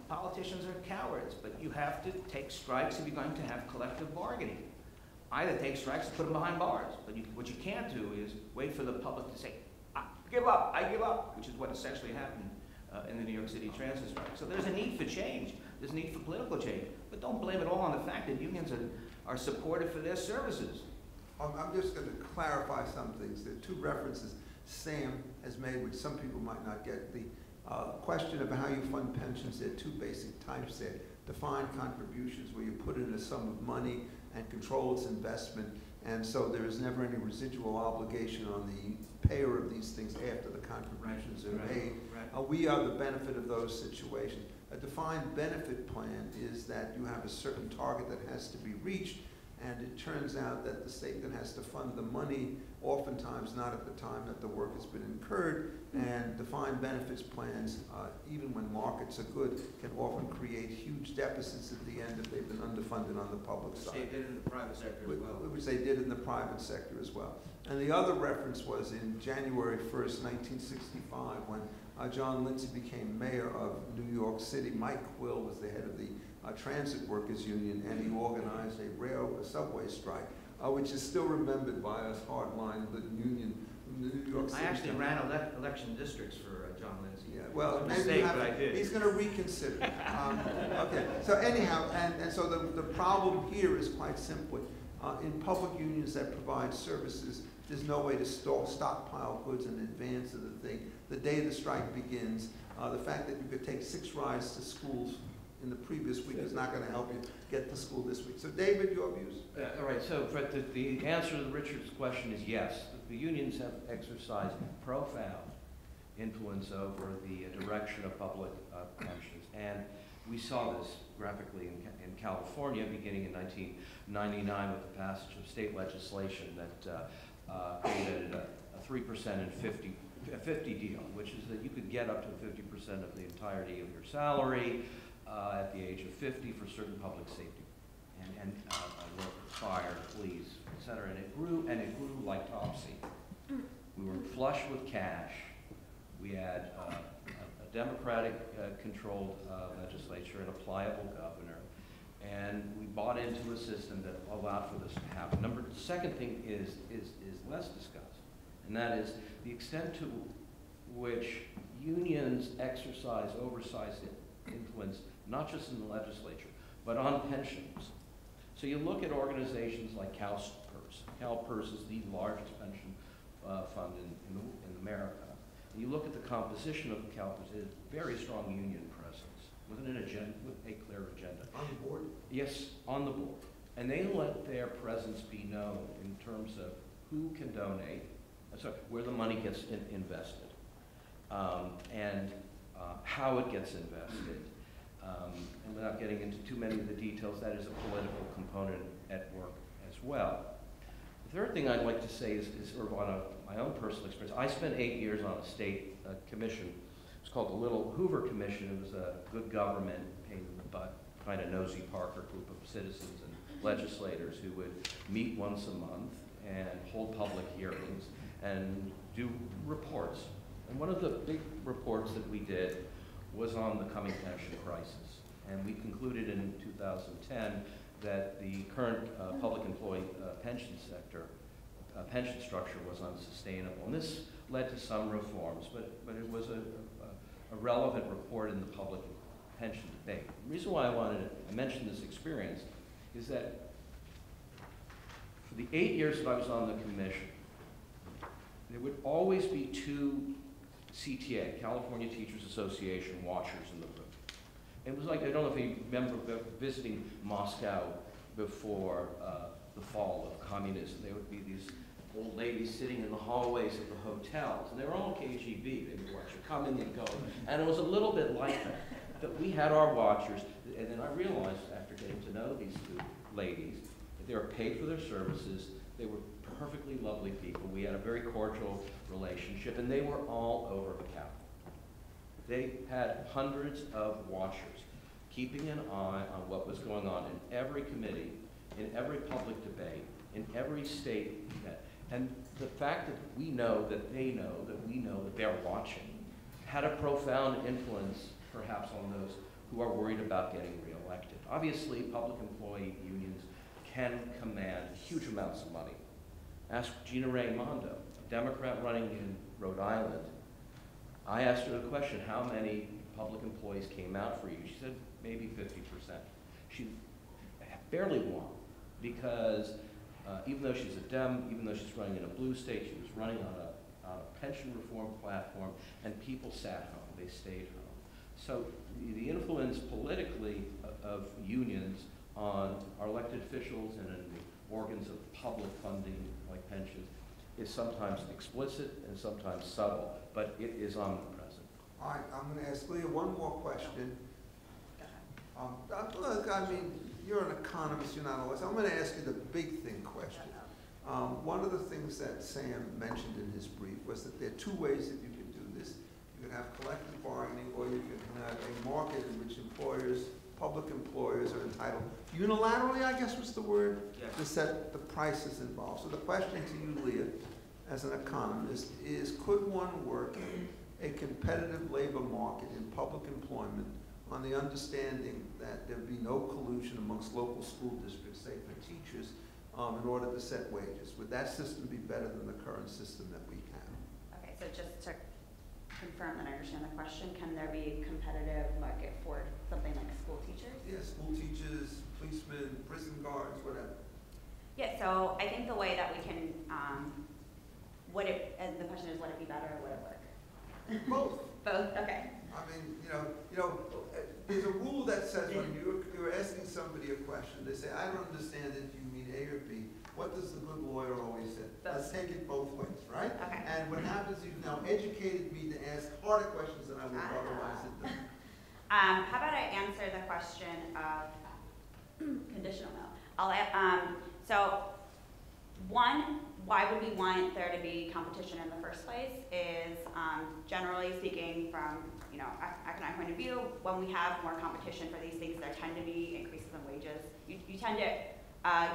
Politicians are cowards, but you have to take strikes if you're going to have collective bargaining. Either take strikes or put them behind bars. But what you can't do is wait for the public to say, I give up, which is what essentially happened in the New York City transit strike. So there's a need for change. There's a need for political change. But don't blame it all on the fact that unions are supported for their services. I'm just going to clarify some things. There are two references Sam has made, which some people might not get. The question about how you fund pensions, there are two basic types there. Defined contributions, where you put in a sum of money and control its investment, and so there is never any residual obligation on the payer of these things after the contributions are made. We are the benefit of those situations. A defined benefit plan is that you have a certain target that has to be reached, and it turns out that the state then has to fund the money, oftentimes not at the time that the work has been incurred, and defined benefits plans, even when markets are good, can often create huge deficits at the end if they've been underfunded on the public side. Which they did in the private sector as well. Which they did in the private sector as well. And the other reference was in January 1st, 1965, when John Lindsay became mayor of New York City. Mike Quill was the head of the Transit Workers Union, and he organized a subway strike, which is still remembered by us hardline, the union from New York City. I actually ran election districts for John Lindsay. Yeah, well, it was a mistake, but I did. He's going to reconsider. Okay. So anyhow, and so the problem here is quite simply, in public unions that provide services, there's no way to stockpile goods in advance of the thing. The day the strike begins, the fact that you could take 6 rides to schools in the previous week is not going to help you get to school this week. So David, your views? All right, so Fred, the answer to Richard's question is yes. The unions have exercised profound influence over the direction of public pensions. And we saw this graphically in California beginning in 1999 with the passage of state legislation that created a 3% and 50 deal, which is that you could get up to 50% of the entirety of your salary at the age of 50 for certain public safety and fire, police, etc. And it grew like topsy. We were flush with cash. We had a Democratic-controlled legislature and a pliable governor, and we bought into a system that allowed for this to happen. The second thing is less discussed, and that is the extent to which unions exercise oversized influence, not just in the legislature, but on pensions. So you look at organizations like CalPERS. CalPERS is the largest pension fund in America. And you look at the composition of CalPERS, it has a very strong union presence with a clear agenda. On the board? Yes, on the board. And they let their presence be known in terms of who can donate, where the money gets invested, and how it gets invested. And without getting into too many of the details, that is a political component at work as well. The third thing I'd like to say is sort of on my own personal experience. I spent 8 years on a state commission. It was called the Little Hoover Commission. It was a good government, pain in the butt, kind of nosy Parker group of citizens and legislators who would meet once a month and hold public hearings and do reports. And one of the big reports that we did was on the coming pension crisis. And we concluded in 2010 that the current public employee pension structure was unsustainable. And this led to some reforms, but it was a relevant report in the public pension debate. The reason why I mentioned this experience is that for the 8 years that I was on the commission, there would always be two CTA, California Teachers Association watchers in the room. It was like, I don't know if you remember visiting Moscow before the fall of communism. There would be these old ladies sitting in the hallways of the hotels, and they were all KGB. They would watch it coming and going, and it was a little bit like that we had our watchers, and then I realized after getting to know these two ladies that they were paid for their services. They were perfectly lovely people. We had a very cordial relationship, and they were all over the Capitol. They had hundreds of watchers keeping an eye on what was going on in every committee, in every public debate, in every state. And the fact that we know that they know that we know that they're watching had a profound influence, perhaps, on those who are worried about getting reelected. Obviously, public employee unions can command huge amounts of money. Ask Gina Raimondo, a Democrat running in Rhode Island. I asked her the question, how many public employees came out for you? She said, maybe 50%. She barely won, because even though she's a Dem, even though she's running in a blue state, she was running on a pension reform platform, and people sat home, they stayed home. So the influence politically of unions on our elected officials and in the organs of public funding, like pensions, is sometimes explicit and sometimes subtle, but it is omnipresent. All right, I'm going to ask Leah one more question. Look, I mean, you're an economist, you're not a lawyer. I'm going to ask you the big thing question. One of the things that Sam mentioned in his brief was that there are two ways that you can do this. You can have collective bargaining, or you can have a market in which employers, public employers, are entitled unilaterally, I guess was the word, yes, to set the prices involved. So the question to you, Leah, as an economist, is could one work a competitive labor market in public employment on the understanding that there'd be no collusion amongst local school districts, say for teachers, in order to set wages? Would that system be better than the current system that we have? Okay, so just to confirm that I understand the question, can there be a competitive market for something like school teachers? Yeah, school teachers, policemen, prison guards, whatever. Yeah, so I think the way that we can, and the question is, would it be better or would it work? Both. Both, okay. I mean, you know, there's a rule that says when you're asking somebody a question, they say, I don't understand it, do you mean A or B? What does the good lawyer always say? Both. Let's take it both ways, right? Okay. And what happens is you've now educated me to ask harder questions than I would otherwise have done. How about I answer the question of conditional mill? So one, why would we want there to be competition in the first place is, generally speaking, from economic point of view, when we have more competition for these things, there tend to be increases in wages. You tend to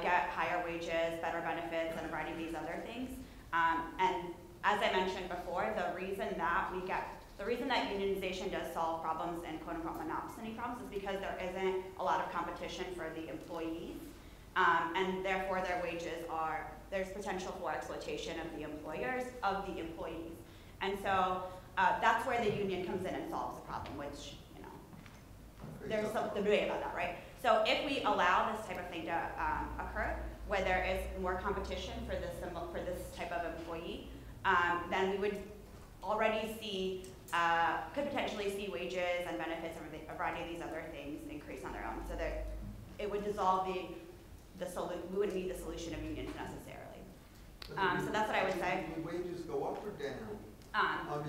get higher wages, better benefits, and a variety of these other things. And as I mentioned before, the reason that unionization does solve problems and quote unquote monopoly problems is because there isn't a lot of competition for the employees, and therefore there's potential for exploitation of the employers, of the employees. And so that's where the union comes in and solves the problem, which, there's some debate about that, right? So if we allow this type of thing to occur, where there is more competition for this type of employee, then we would already see, could potentially see wages and benefits and a variety of these other things increase on their own. So that it would dissolve we wouldn't need the solution of unions necessarily. So that's what I would say. Would wages go up or down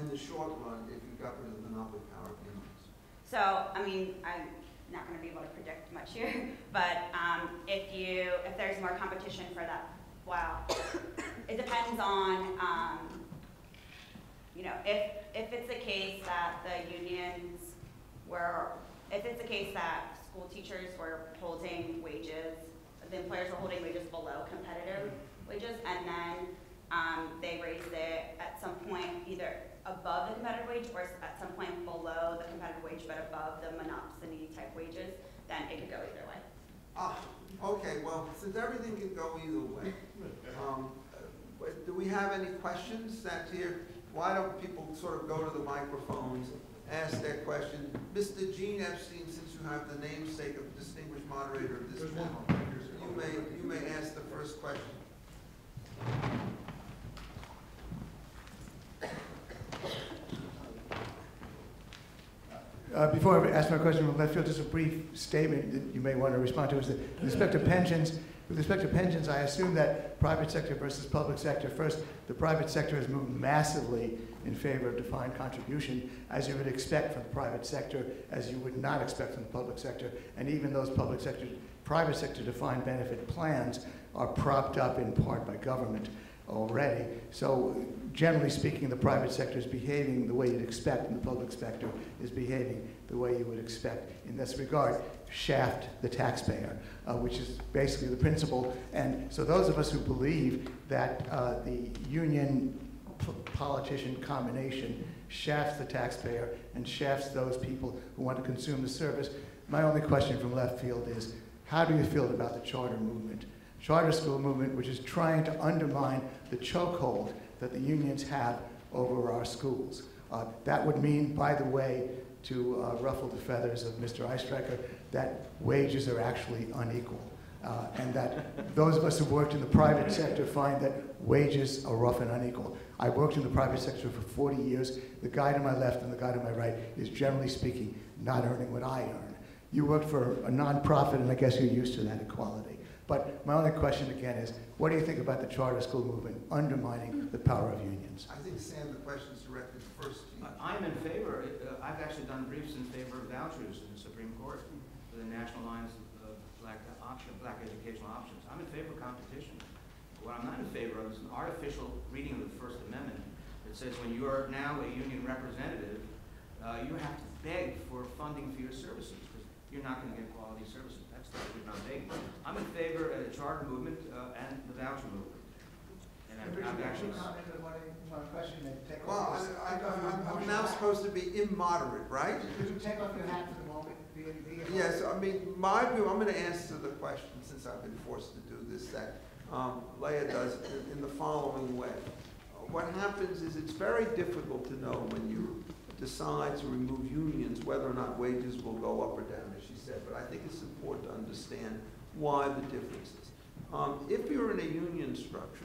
in the short run if you got rid of the monopoly power of unions? So, I mean, not going to be able to predict much here, but if there's more competition for that, wow, it depends on if it's the case that if it's the case that school teachers were holding wages, the employers were holding wages below competitive wages, and then they raised it at some point either above the competitive wage or at some point below the competitive wage but above the monopsony type wages, then it could go either way. Ah, okay, well, since everything can go either way, do we have any questions that's here? Why don't people sort of go to the microphones, ask their question? Mr. Gene Epstein, since you have the namesake of the distinguished moderator of this panel, you may ask the first question. Before I ask my question, from left field, just a brief statement that you may want to respond to is that with respect to pensions, With respect to pensions, I assume that private sector versus public sector. First, the private sector has moved massively in favor of defined contribution, as you would expect from the private sector, as you would not expect from the public sector. And even those public sector, private sector defined benefit plans are propped up in part by government already. So generally speaking, the private sector is behaving the way you'd expect, and the public sector is behaving the way you would expect in this regard. Shaft the taxpayer, which is basically the principle. And so those of us who believe that the union politician combination shafts the taxpayer and shafts those people who want to consume the service, my only question from left field is, how do you feel about the charter movement? Charter school movement, which is trying to undermine the chokehold that the unions have over our schools. That would mean, by the way, to ruffle the feathers of Mr. Estreicher, that wages are actually unequal. And that those of us who worked in the private sector find that wages are rough and unequal. I worked in the private sector for 40 years. The guy to my left and the guy to my right is, generally speaking, not earning what I earn. You worked for a nonprofit, and I guess you're used to that equality. But my only question again is, what do you think about the charter school movement undermining the power of unions? I think, Sam, the question is directed first to you. I'm in favor. I've actually done briefs in favor of vouchers in the Supreme Court for the National Alliance of Black Educational Options. I'm in favor of competition. What I'm not in favor of is an artificial reading of the First Amendment that says when you are now a union representative, you have to beg for funding for your services because you're not going to get quality services. That's what you're not begging. I'm in favor of the charter movement and the voucher movement. And I'm actually... Well, I'm now supposed to be immoderate, right? Could you take off your hat for the moment? Yes, I mean, my view, I'm going to answer the question, since I've been forced to do this, that Liya does in the following way. What happens is it's very difficult to know when you decide to remove unions whether or not wages will go up or down, as she said, but I think it's important to understand why the differences. If you're in a union structure,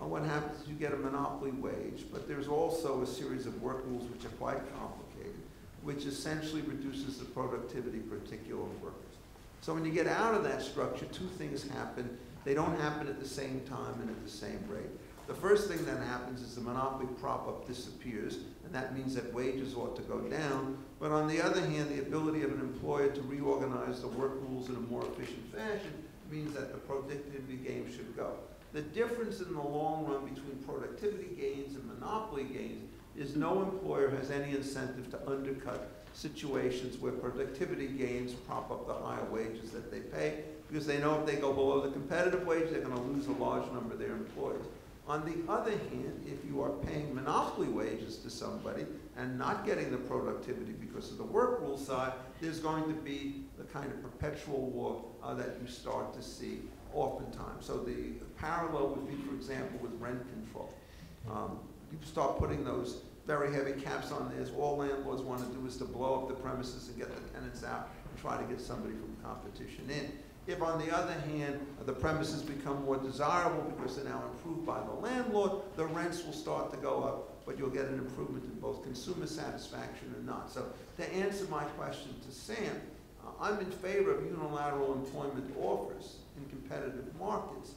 what happens is you get a monopoly wage, but there's also a series of work rules which are quite complicated, which essentially reduces the productivity of particular workers. So when you get out of that structure, two things happen. They don't happen at the same time and at the same rate. The first thing that happens is the monopoly prop-up disappears, and that means that wages ought to go down. But on the other hand, the ability of an employer to reorganize the work rules in a more efficient fashion means that the productivity gain should go. The difference in the long run between productivity gains and monopoly gains is no employer has any incentive to undercut situations where productivity gains prop up the higher wages that they pay, because they know if they go below the competitive wage, they're going to lose a large number of their employees. On the other hand, if you are paying monopoly wages to somebody and not getting the productivity because of the work rule side, there's going to be the kind of perpetual war that you start to see oftentimes. So the parallel would be, for example, with rent control. You start putting those very heavy caps on this. All landlords want to do is to blow up the premises and get the tenants out and try to get somebody from competition in. If, on the other hand, the premises become more desirable because they're now improved by the landlord, the rents will start to go up, but you'll get an improvement in both consumer satisfaction and not. So to answer my question to Sam, I'm in favor of unilateral employment offers in competitive markets.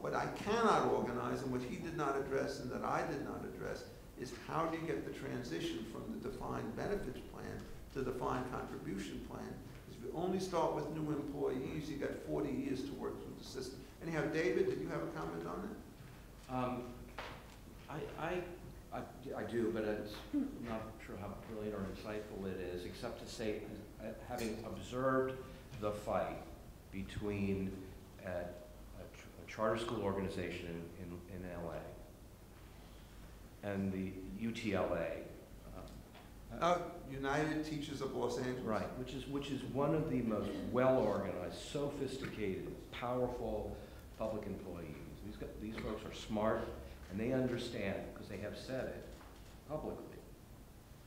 What I cannot organize, and what he did not address and that I did not address, is how do you get the transition from the defined benefits plan to the defined contribution plan. Because if you only start with new employees, you got 40 years to work through the system. Anyhow, David, did you have a comment on that? I do, but I'm not sure how brilliant or insightful it is, except to say, having observed the fight between a charter school organization in LA and the UTLA. United Teachers of Los Angeles. Right, which is one of the most well-organized, sophisticated, powerful public employees. These folks are smart, and they understand, because they have said it publicly,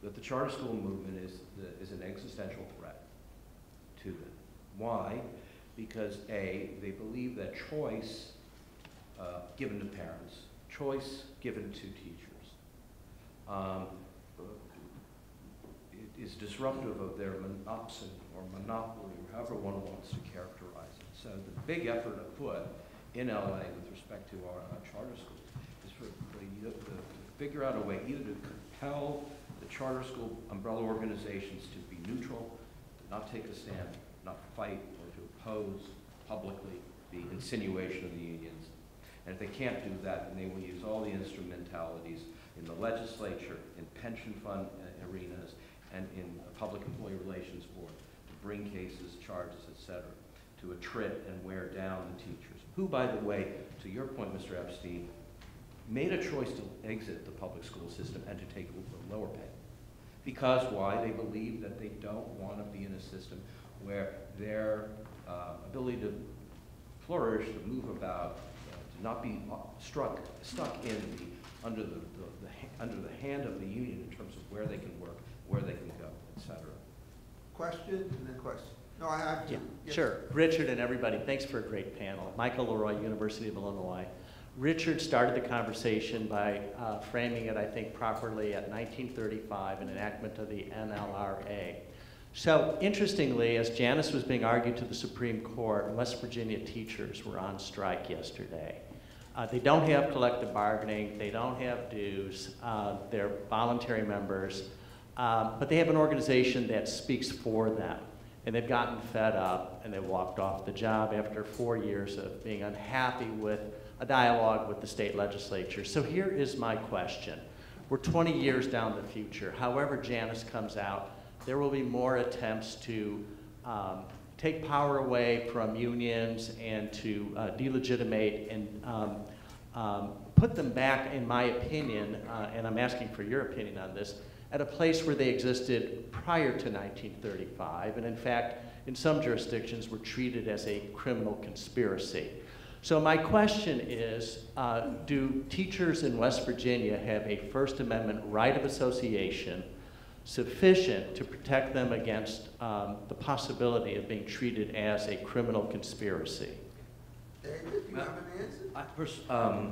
that the charter school movement is an existential threat to them. Why? Because A, they believe that choice given to parents, choice given to teachers, is disruptive of their monopsony or monopoly, or however one wants to characterize it. So the big effort afoot in LA with respect to our charter schools is for to figure out a way either to compel the charter school umbrella organizations to be neutral, to not take a stand, not fight, or to oppose publicly the insinuation of the unions. And if they can't do that, then they will use all the instrumentalities in the legislature, in pension fund arenas, and in a public employee relations board to bring cases, charges, et cetera, to attrit and wear down the teachers, who, by the way, to your point, Mr. Epstein, made a choice to exit the public school system and to take a lower pay. Because why? They believe that they don't want to be in a system where their ability to flourish, to move about, to not be stuck in the, under the hand of the union in terms of where they can work, where they can go, et cetera. Question and then question. No, I have to. Yeah, yes. Sure. Richard and everybody, thanks for a great panel. Michael Leroy, University of Illinois. Richard started the conversation by framing it, I think, properly at 1935 and enactment of the NLRA. So interestingly, as Janus was being argued to the Supreme Court, West Virginia teachers were on strike yesterday. They don't have collective bargaining. They don't have dues. They're voluntary members. But they have an organization that speaks for them. And they've gotten fed up, and they walked off the job after 4 years of being unhappy with a dialogue with the state legislature. So here is my question. We're 20 years down the future. However Janus comes out, there will be more attempts to take power away from unions and to delegitimate and put them back, in my opinion, and I'm asking for your opinion on this, at a place where they existed prior to 1935, and in fact, in some jurisdictions, were treated as a criminal conspiracy. So my question is, do teachers in West Virginia have a First Amendment right of association sufficient to protect them against the possibility of being treated as a criminal conspiracy? David, do you have an answer?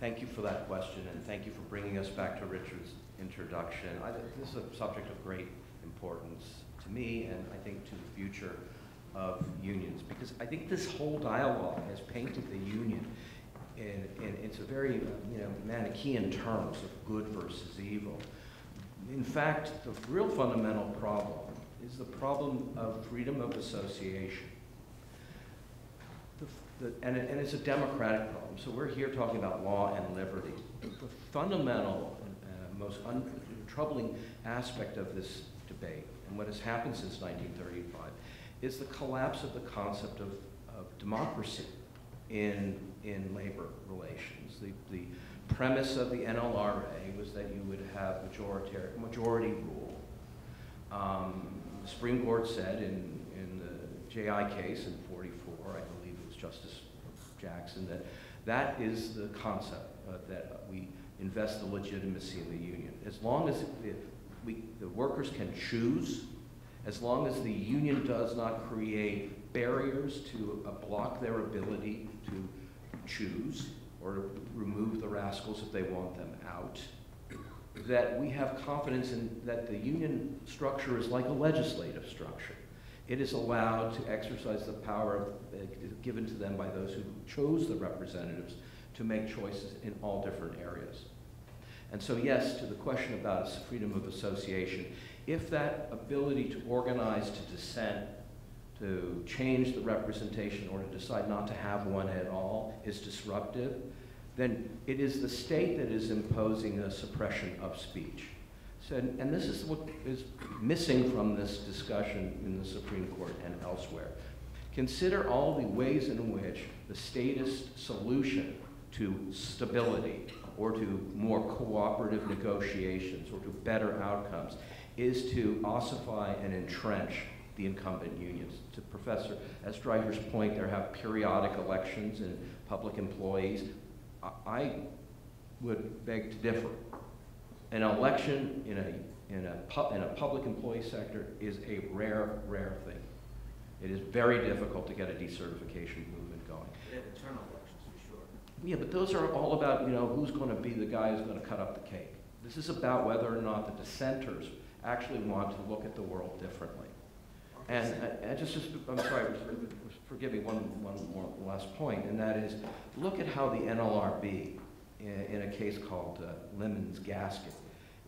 Thank you for that question, and thank you for bringing us back to Richard's introduction. This is a subject of great importance to me, and I think to the future of unions, because I think this whole dialogue has painted the union in it's a very Manichaean terms of good versus evil. In fact, the real fundamental problem is the problem of freedom of association. And it's a democratic problem, so we're here talking about law and liberty. The fundamental most troubling aspect of this debate, and what has happened since 1935, is the collapse of the concept of democracy in labor relations. The premise of the NLRA was that you would have majority rule. The Supreme Court said in the JI case in 44, I believe it was Justice Jackson, that is the concept that we invest the legitimacy in the union. As long as the workers can choose, as long as the union does not create barriers to block their ability to choose or to remove the rascals if they want them out, that we have confidence in that the union structure is like a legislative structure. It is allowed to exercise the power given to them by those who chose the representatives to make choices in all different areas. And so yes, to the question about freedom of association, if that ability to organize, to dissent, to change the representation, or to decide not to have one at all is disruptive, then it is the state that is imposing a suppression of speech. So, and this is what is missing from this discussion in the Supreme Court and elsewhere. Consider all the ways in which the statist solution to stability, or to more cooperative negotiations, or to better outcomes, is to ossify and entrench the incumbent unions. To Professor Estreicher's point, there have periodic elections in public employees. I would beg to differ. An election in a public employee sector is a rare, rare thing. It is very difficult to get a decertification movement going. They have internal elections, for sure. Yeah, but those are all about who's going to be the guy who's going to cut up the cake. This is about whether or not the dissenters actually want to look at the world differently. And I'm sorry, forgive me, one last point, and that is, look at how the NLRB, in a case called Lemon's Gasket,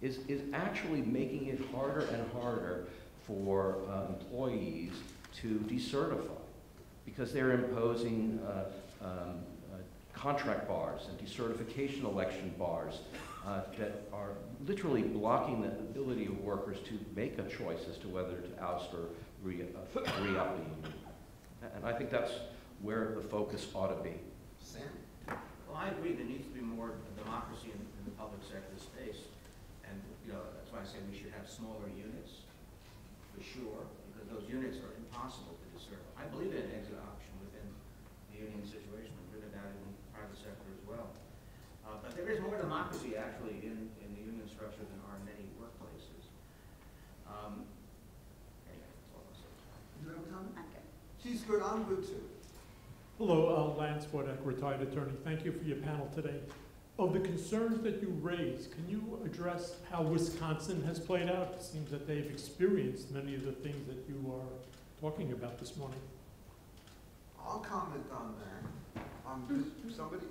is actually making it harder and harder for employees to decertify, because they're imposing contract bars and decertification election bars that are literally blocking the ability of workers to make a choice as to whether to oust or re-up the union. And I think that's where the focus ought to be. Sam? Well, I agree there needs to be more democracy in the public sector space. And you know, that's why I say we should have smaller units, for sure, because those units are impossible to deserve. I believe in an exit option within the union situation. I've written about it in the private sector as well. But there is more democracy, actually, in the union structure than are in many workplaces. Anyway, that's all I'll say. You have a comment? I'm good. She's good. I'm good, too. Hello, Lance Bodek, retired attorney. Thank you for your panel today. Of the concerns that you raise, can you address how Wisconsin has played out? It seems that they've experienced many of the things that you are talking about this morning. I'll comment on that. Somebody?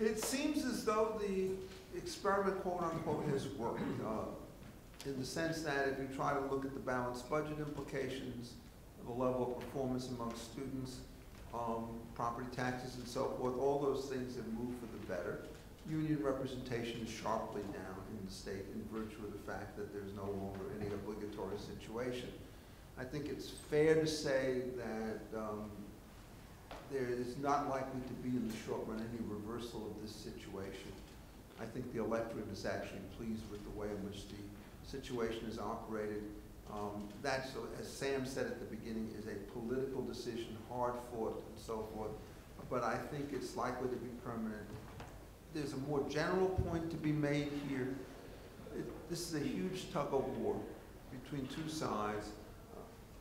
It seems as though the experiment, quote unquote, has worked in the sense that if you try to look at the balanced budget implications, the level of performance amongst students, property taxes and so forth, all those things have moved for the better. Union representation is sharply down in the state in virtue of the fact that there's no longer any obligatory situation. I think it's fair to say that there is not likely to be in the short run any reversal of this situation. I think the electorate is actually pleased with the way in which the situation is operated. That's, as Sam said at the beginning, is a political decision, hard fought and so forth, but I think it's likely to be permanent. There's a more general point to be made here. This is a huge tug of war between two sides,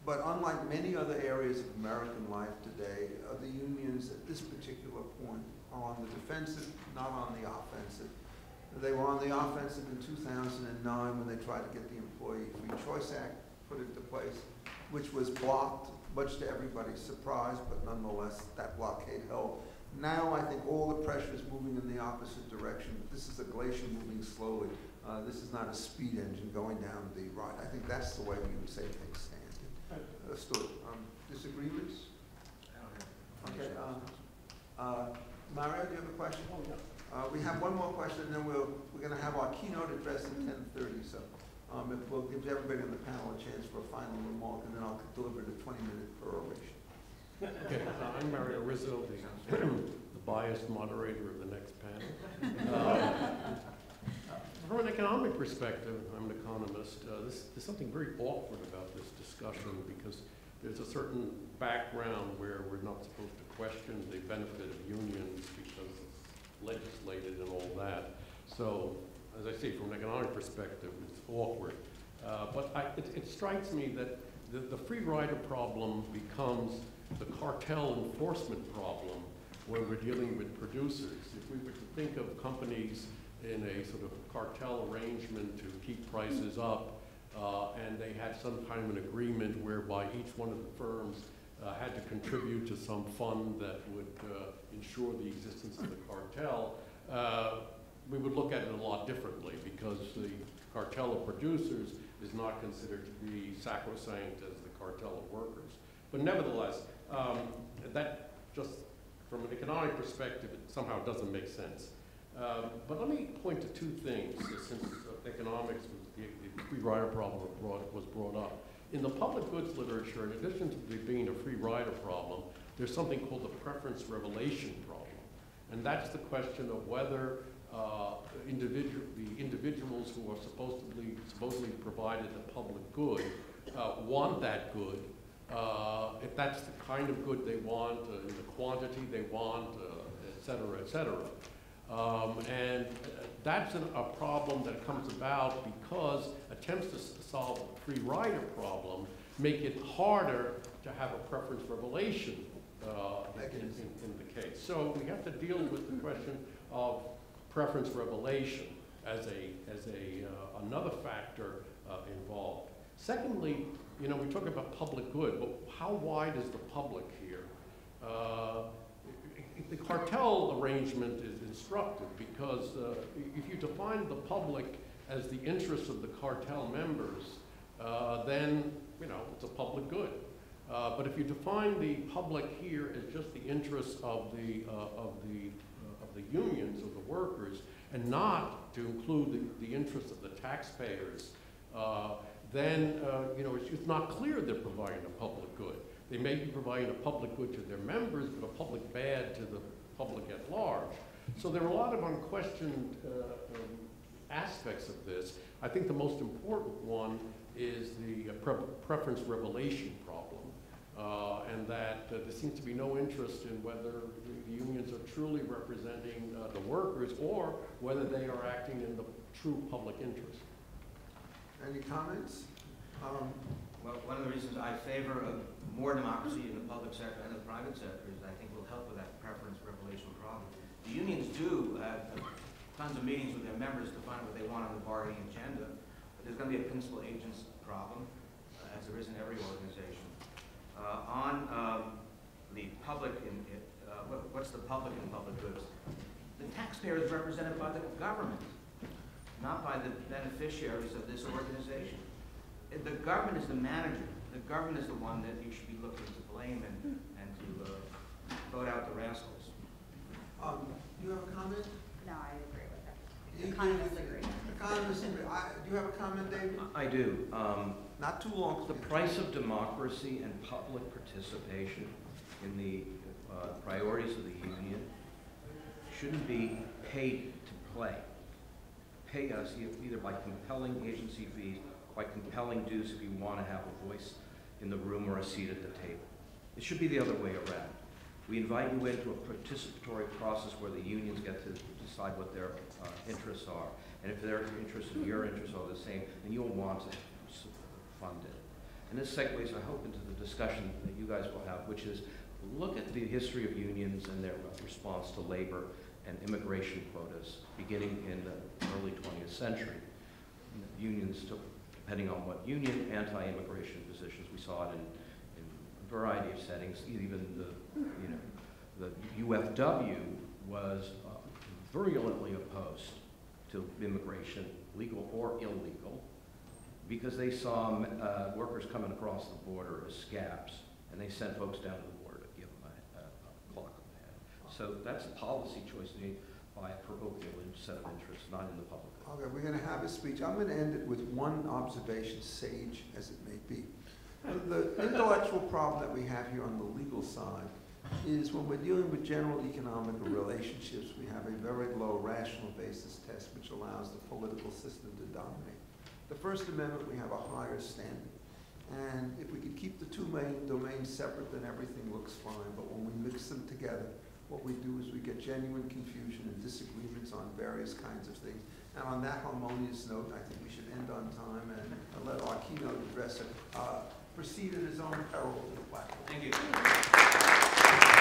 but unlike many other areas of American life today, the unions at this particular point are on the defensive, not on the offensive. They were on the offensive in 2009 when they tried to get the Employee Free Choice Act put into place, which was blocked, much to everybody's surprise, but nonetheless, that blockade held. Now I think all the pressure is moving in the opposite direction. This is a glacier moving slowly. This is not a speed engine going down the ride. I think that's the way we would say things stand. Disagreements? I don't have any. Okay. Mario, do you have a question? Oh, yeah. We have one more question, and then we're going to have our keynote address at 10:30. So if we'll give everybody on the panel a chance for a final remark, and then I'll deliver the 20-minute peroration. Okay, I'm Mario Rizzo, the biased moderator of the next panel. From an economic perspective, I'm an economist. There's something very awkward about this discussion because there's a certain background where we're not supposed to question the benefit of unions because legislated and all that. So, as I say, from an economic perspective, it's awkward. But it strikes me that the free rider problem becomes the cartel enforcement problem when we're dealing with producers. If we were to think of companies in a sort of cartel arrangement to keep prices up, and they had some kind of an agreement whereby each one of the firms had to contribute to some fund that would ensure the existence of the cartel, we would look at it a lot differently because the cartel of producers is not considered to be sacrosanct as the cartel of workers. But nevertheless, that just from an economic perspective, it somehow doesn't make sense. But let me point to two things since economics, the free rider problem was brought up. In the public goods literature, in addition to there being a free rider problem, there's something called the preference revelation problem. And that's the question of whether the individuals who are supposedly provided the public good want that good. If that's the kind of good they want, the quantity they want, et cetera, et cetera. And that's a problem that comes about because attempts to solve the free rider problem make it harder to have a preference revelation in the case. So we have to deal with the question of preference revelation as another factor involved. Secondly, you know, we talk about public good, but how wide is the public here? The cartel arrangement is instructive because if you define the public as the interests of the cartel members, then, you know, it's a public good. But if you define the public here as just the interests of the unions, of the workers, and not to include the interests of the taxpayers, then you know, it's not clear they're providing a public good. They may be providing a public good to their members, but a public bad to the public at large. So there are a lot of unquestioned aspects of this. I think the most important one is the preference revelation problem, and that there seems to be no interest in whether the unions are truly representing the workers or whether they are acting in the true public interest. Any comments? Well, one of the reasons I favor more democracy in the public sector and the private sector is I think will help with that preference revelation problem. The unions do have tons of meetings with their members to find what they want on the bargaining agenda. There's going to be a principal agents problem, as there is in every organization. On the public, what's the public in public goods? The taxpayer is represented by the government, not by the beneficiaries of this organization. The government is the manager. The government is the one that you should be looking to blame and to vote out the rascals. Do you have a comment? No, I agree with that. Economists agree. Do you have a comment, David? I do. Not too long. The price of democracy and public participation in the priorities of the union shouldn't be paid to play. Pay us either by compelling agency fees, by compelling dues if you want to have a voice in the room or a seat at the table. It should be the other way around. We invite you into a participatory process where the unions get to decide what their interests are. And if their interests and your interests are the same, then you'll want to fund it. And this segues, I hope, into the discussion that you guys will have, which is look at the history of unions and their response to labor and immigration quotas beginning in the early 20th century. Unions took, depending on what union, anti-immigration positions. We saw it in a variety of settings. Even the UFW was virulently opposed to immigration, legal or illegal, because they saw workers coming across the border as scabs, and they sent folks down to the border to give them a clock on the head. So that's a policy choice made by a parochial set of interests, not in the public. Okay, we're going to have a speech. I'm going to end it with one observation, sage as it may be. The intellectual problem that we have here on the legal side is when we're dealing with general economic relationships, we have a very low rational basis test which allows the political system to dominate. The First Amendment, we have a higher standard. And if we could keep the two main domains separate, then everything looks fine. But when we mix them together, what we do is we get genuine confusion and disagreements on various kinds of things. And on that harmonious note, I think we should end on time and let our keynote addresser proceed at his own peril to the platform. Thank you.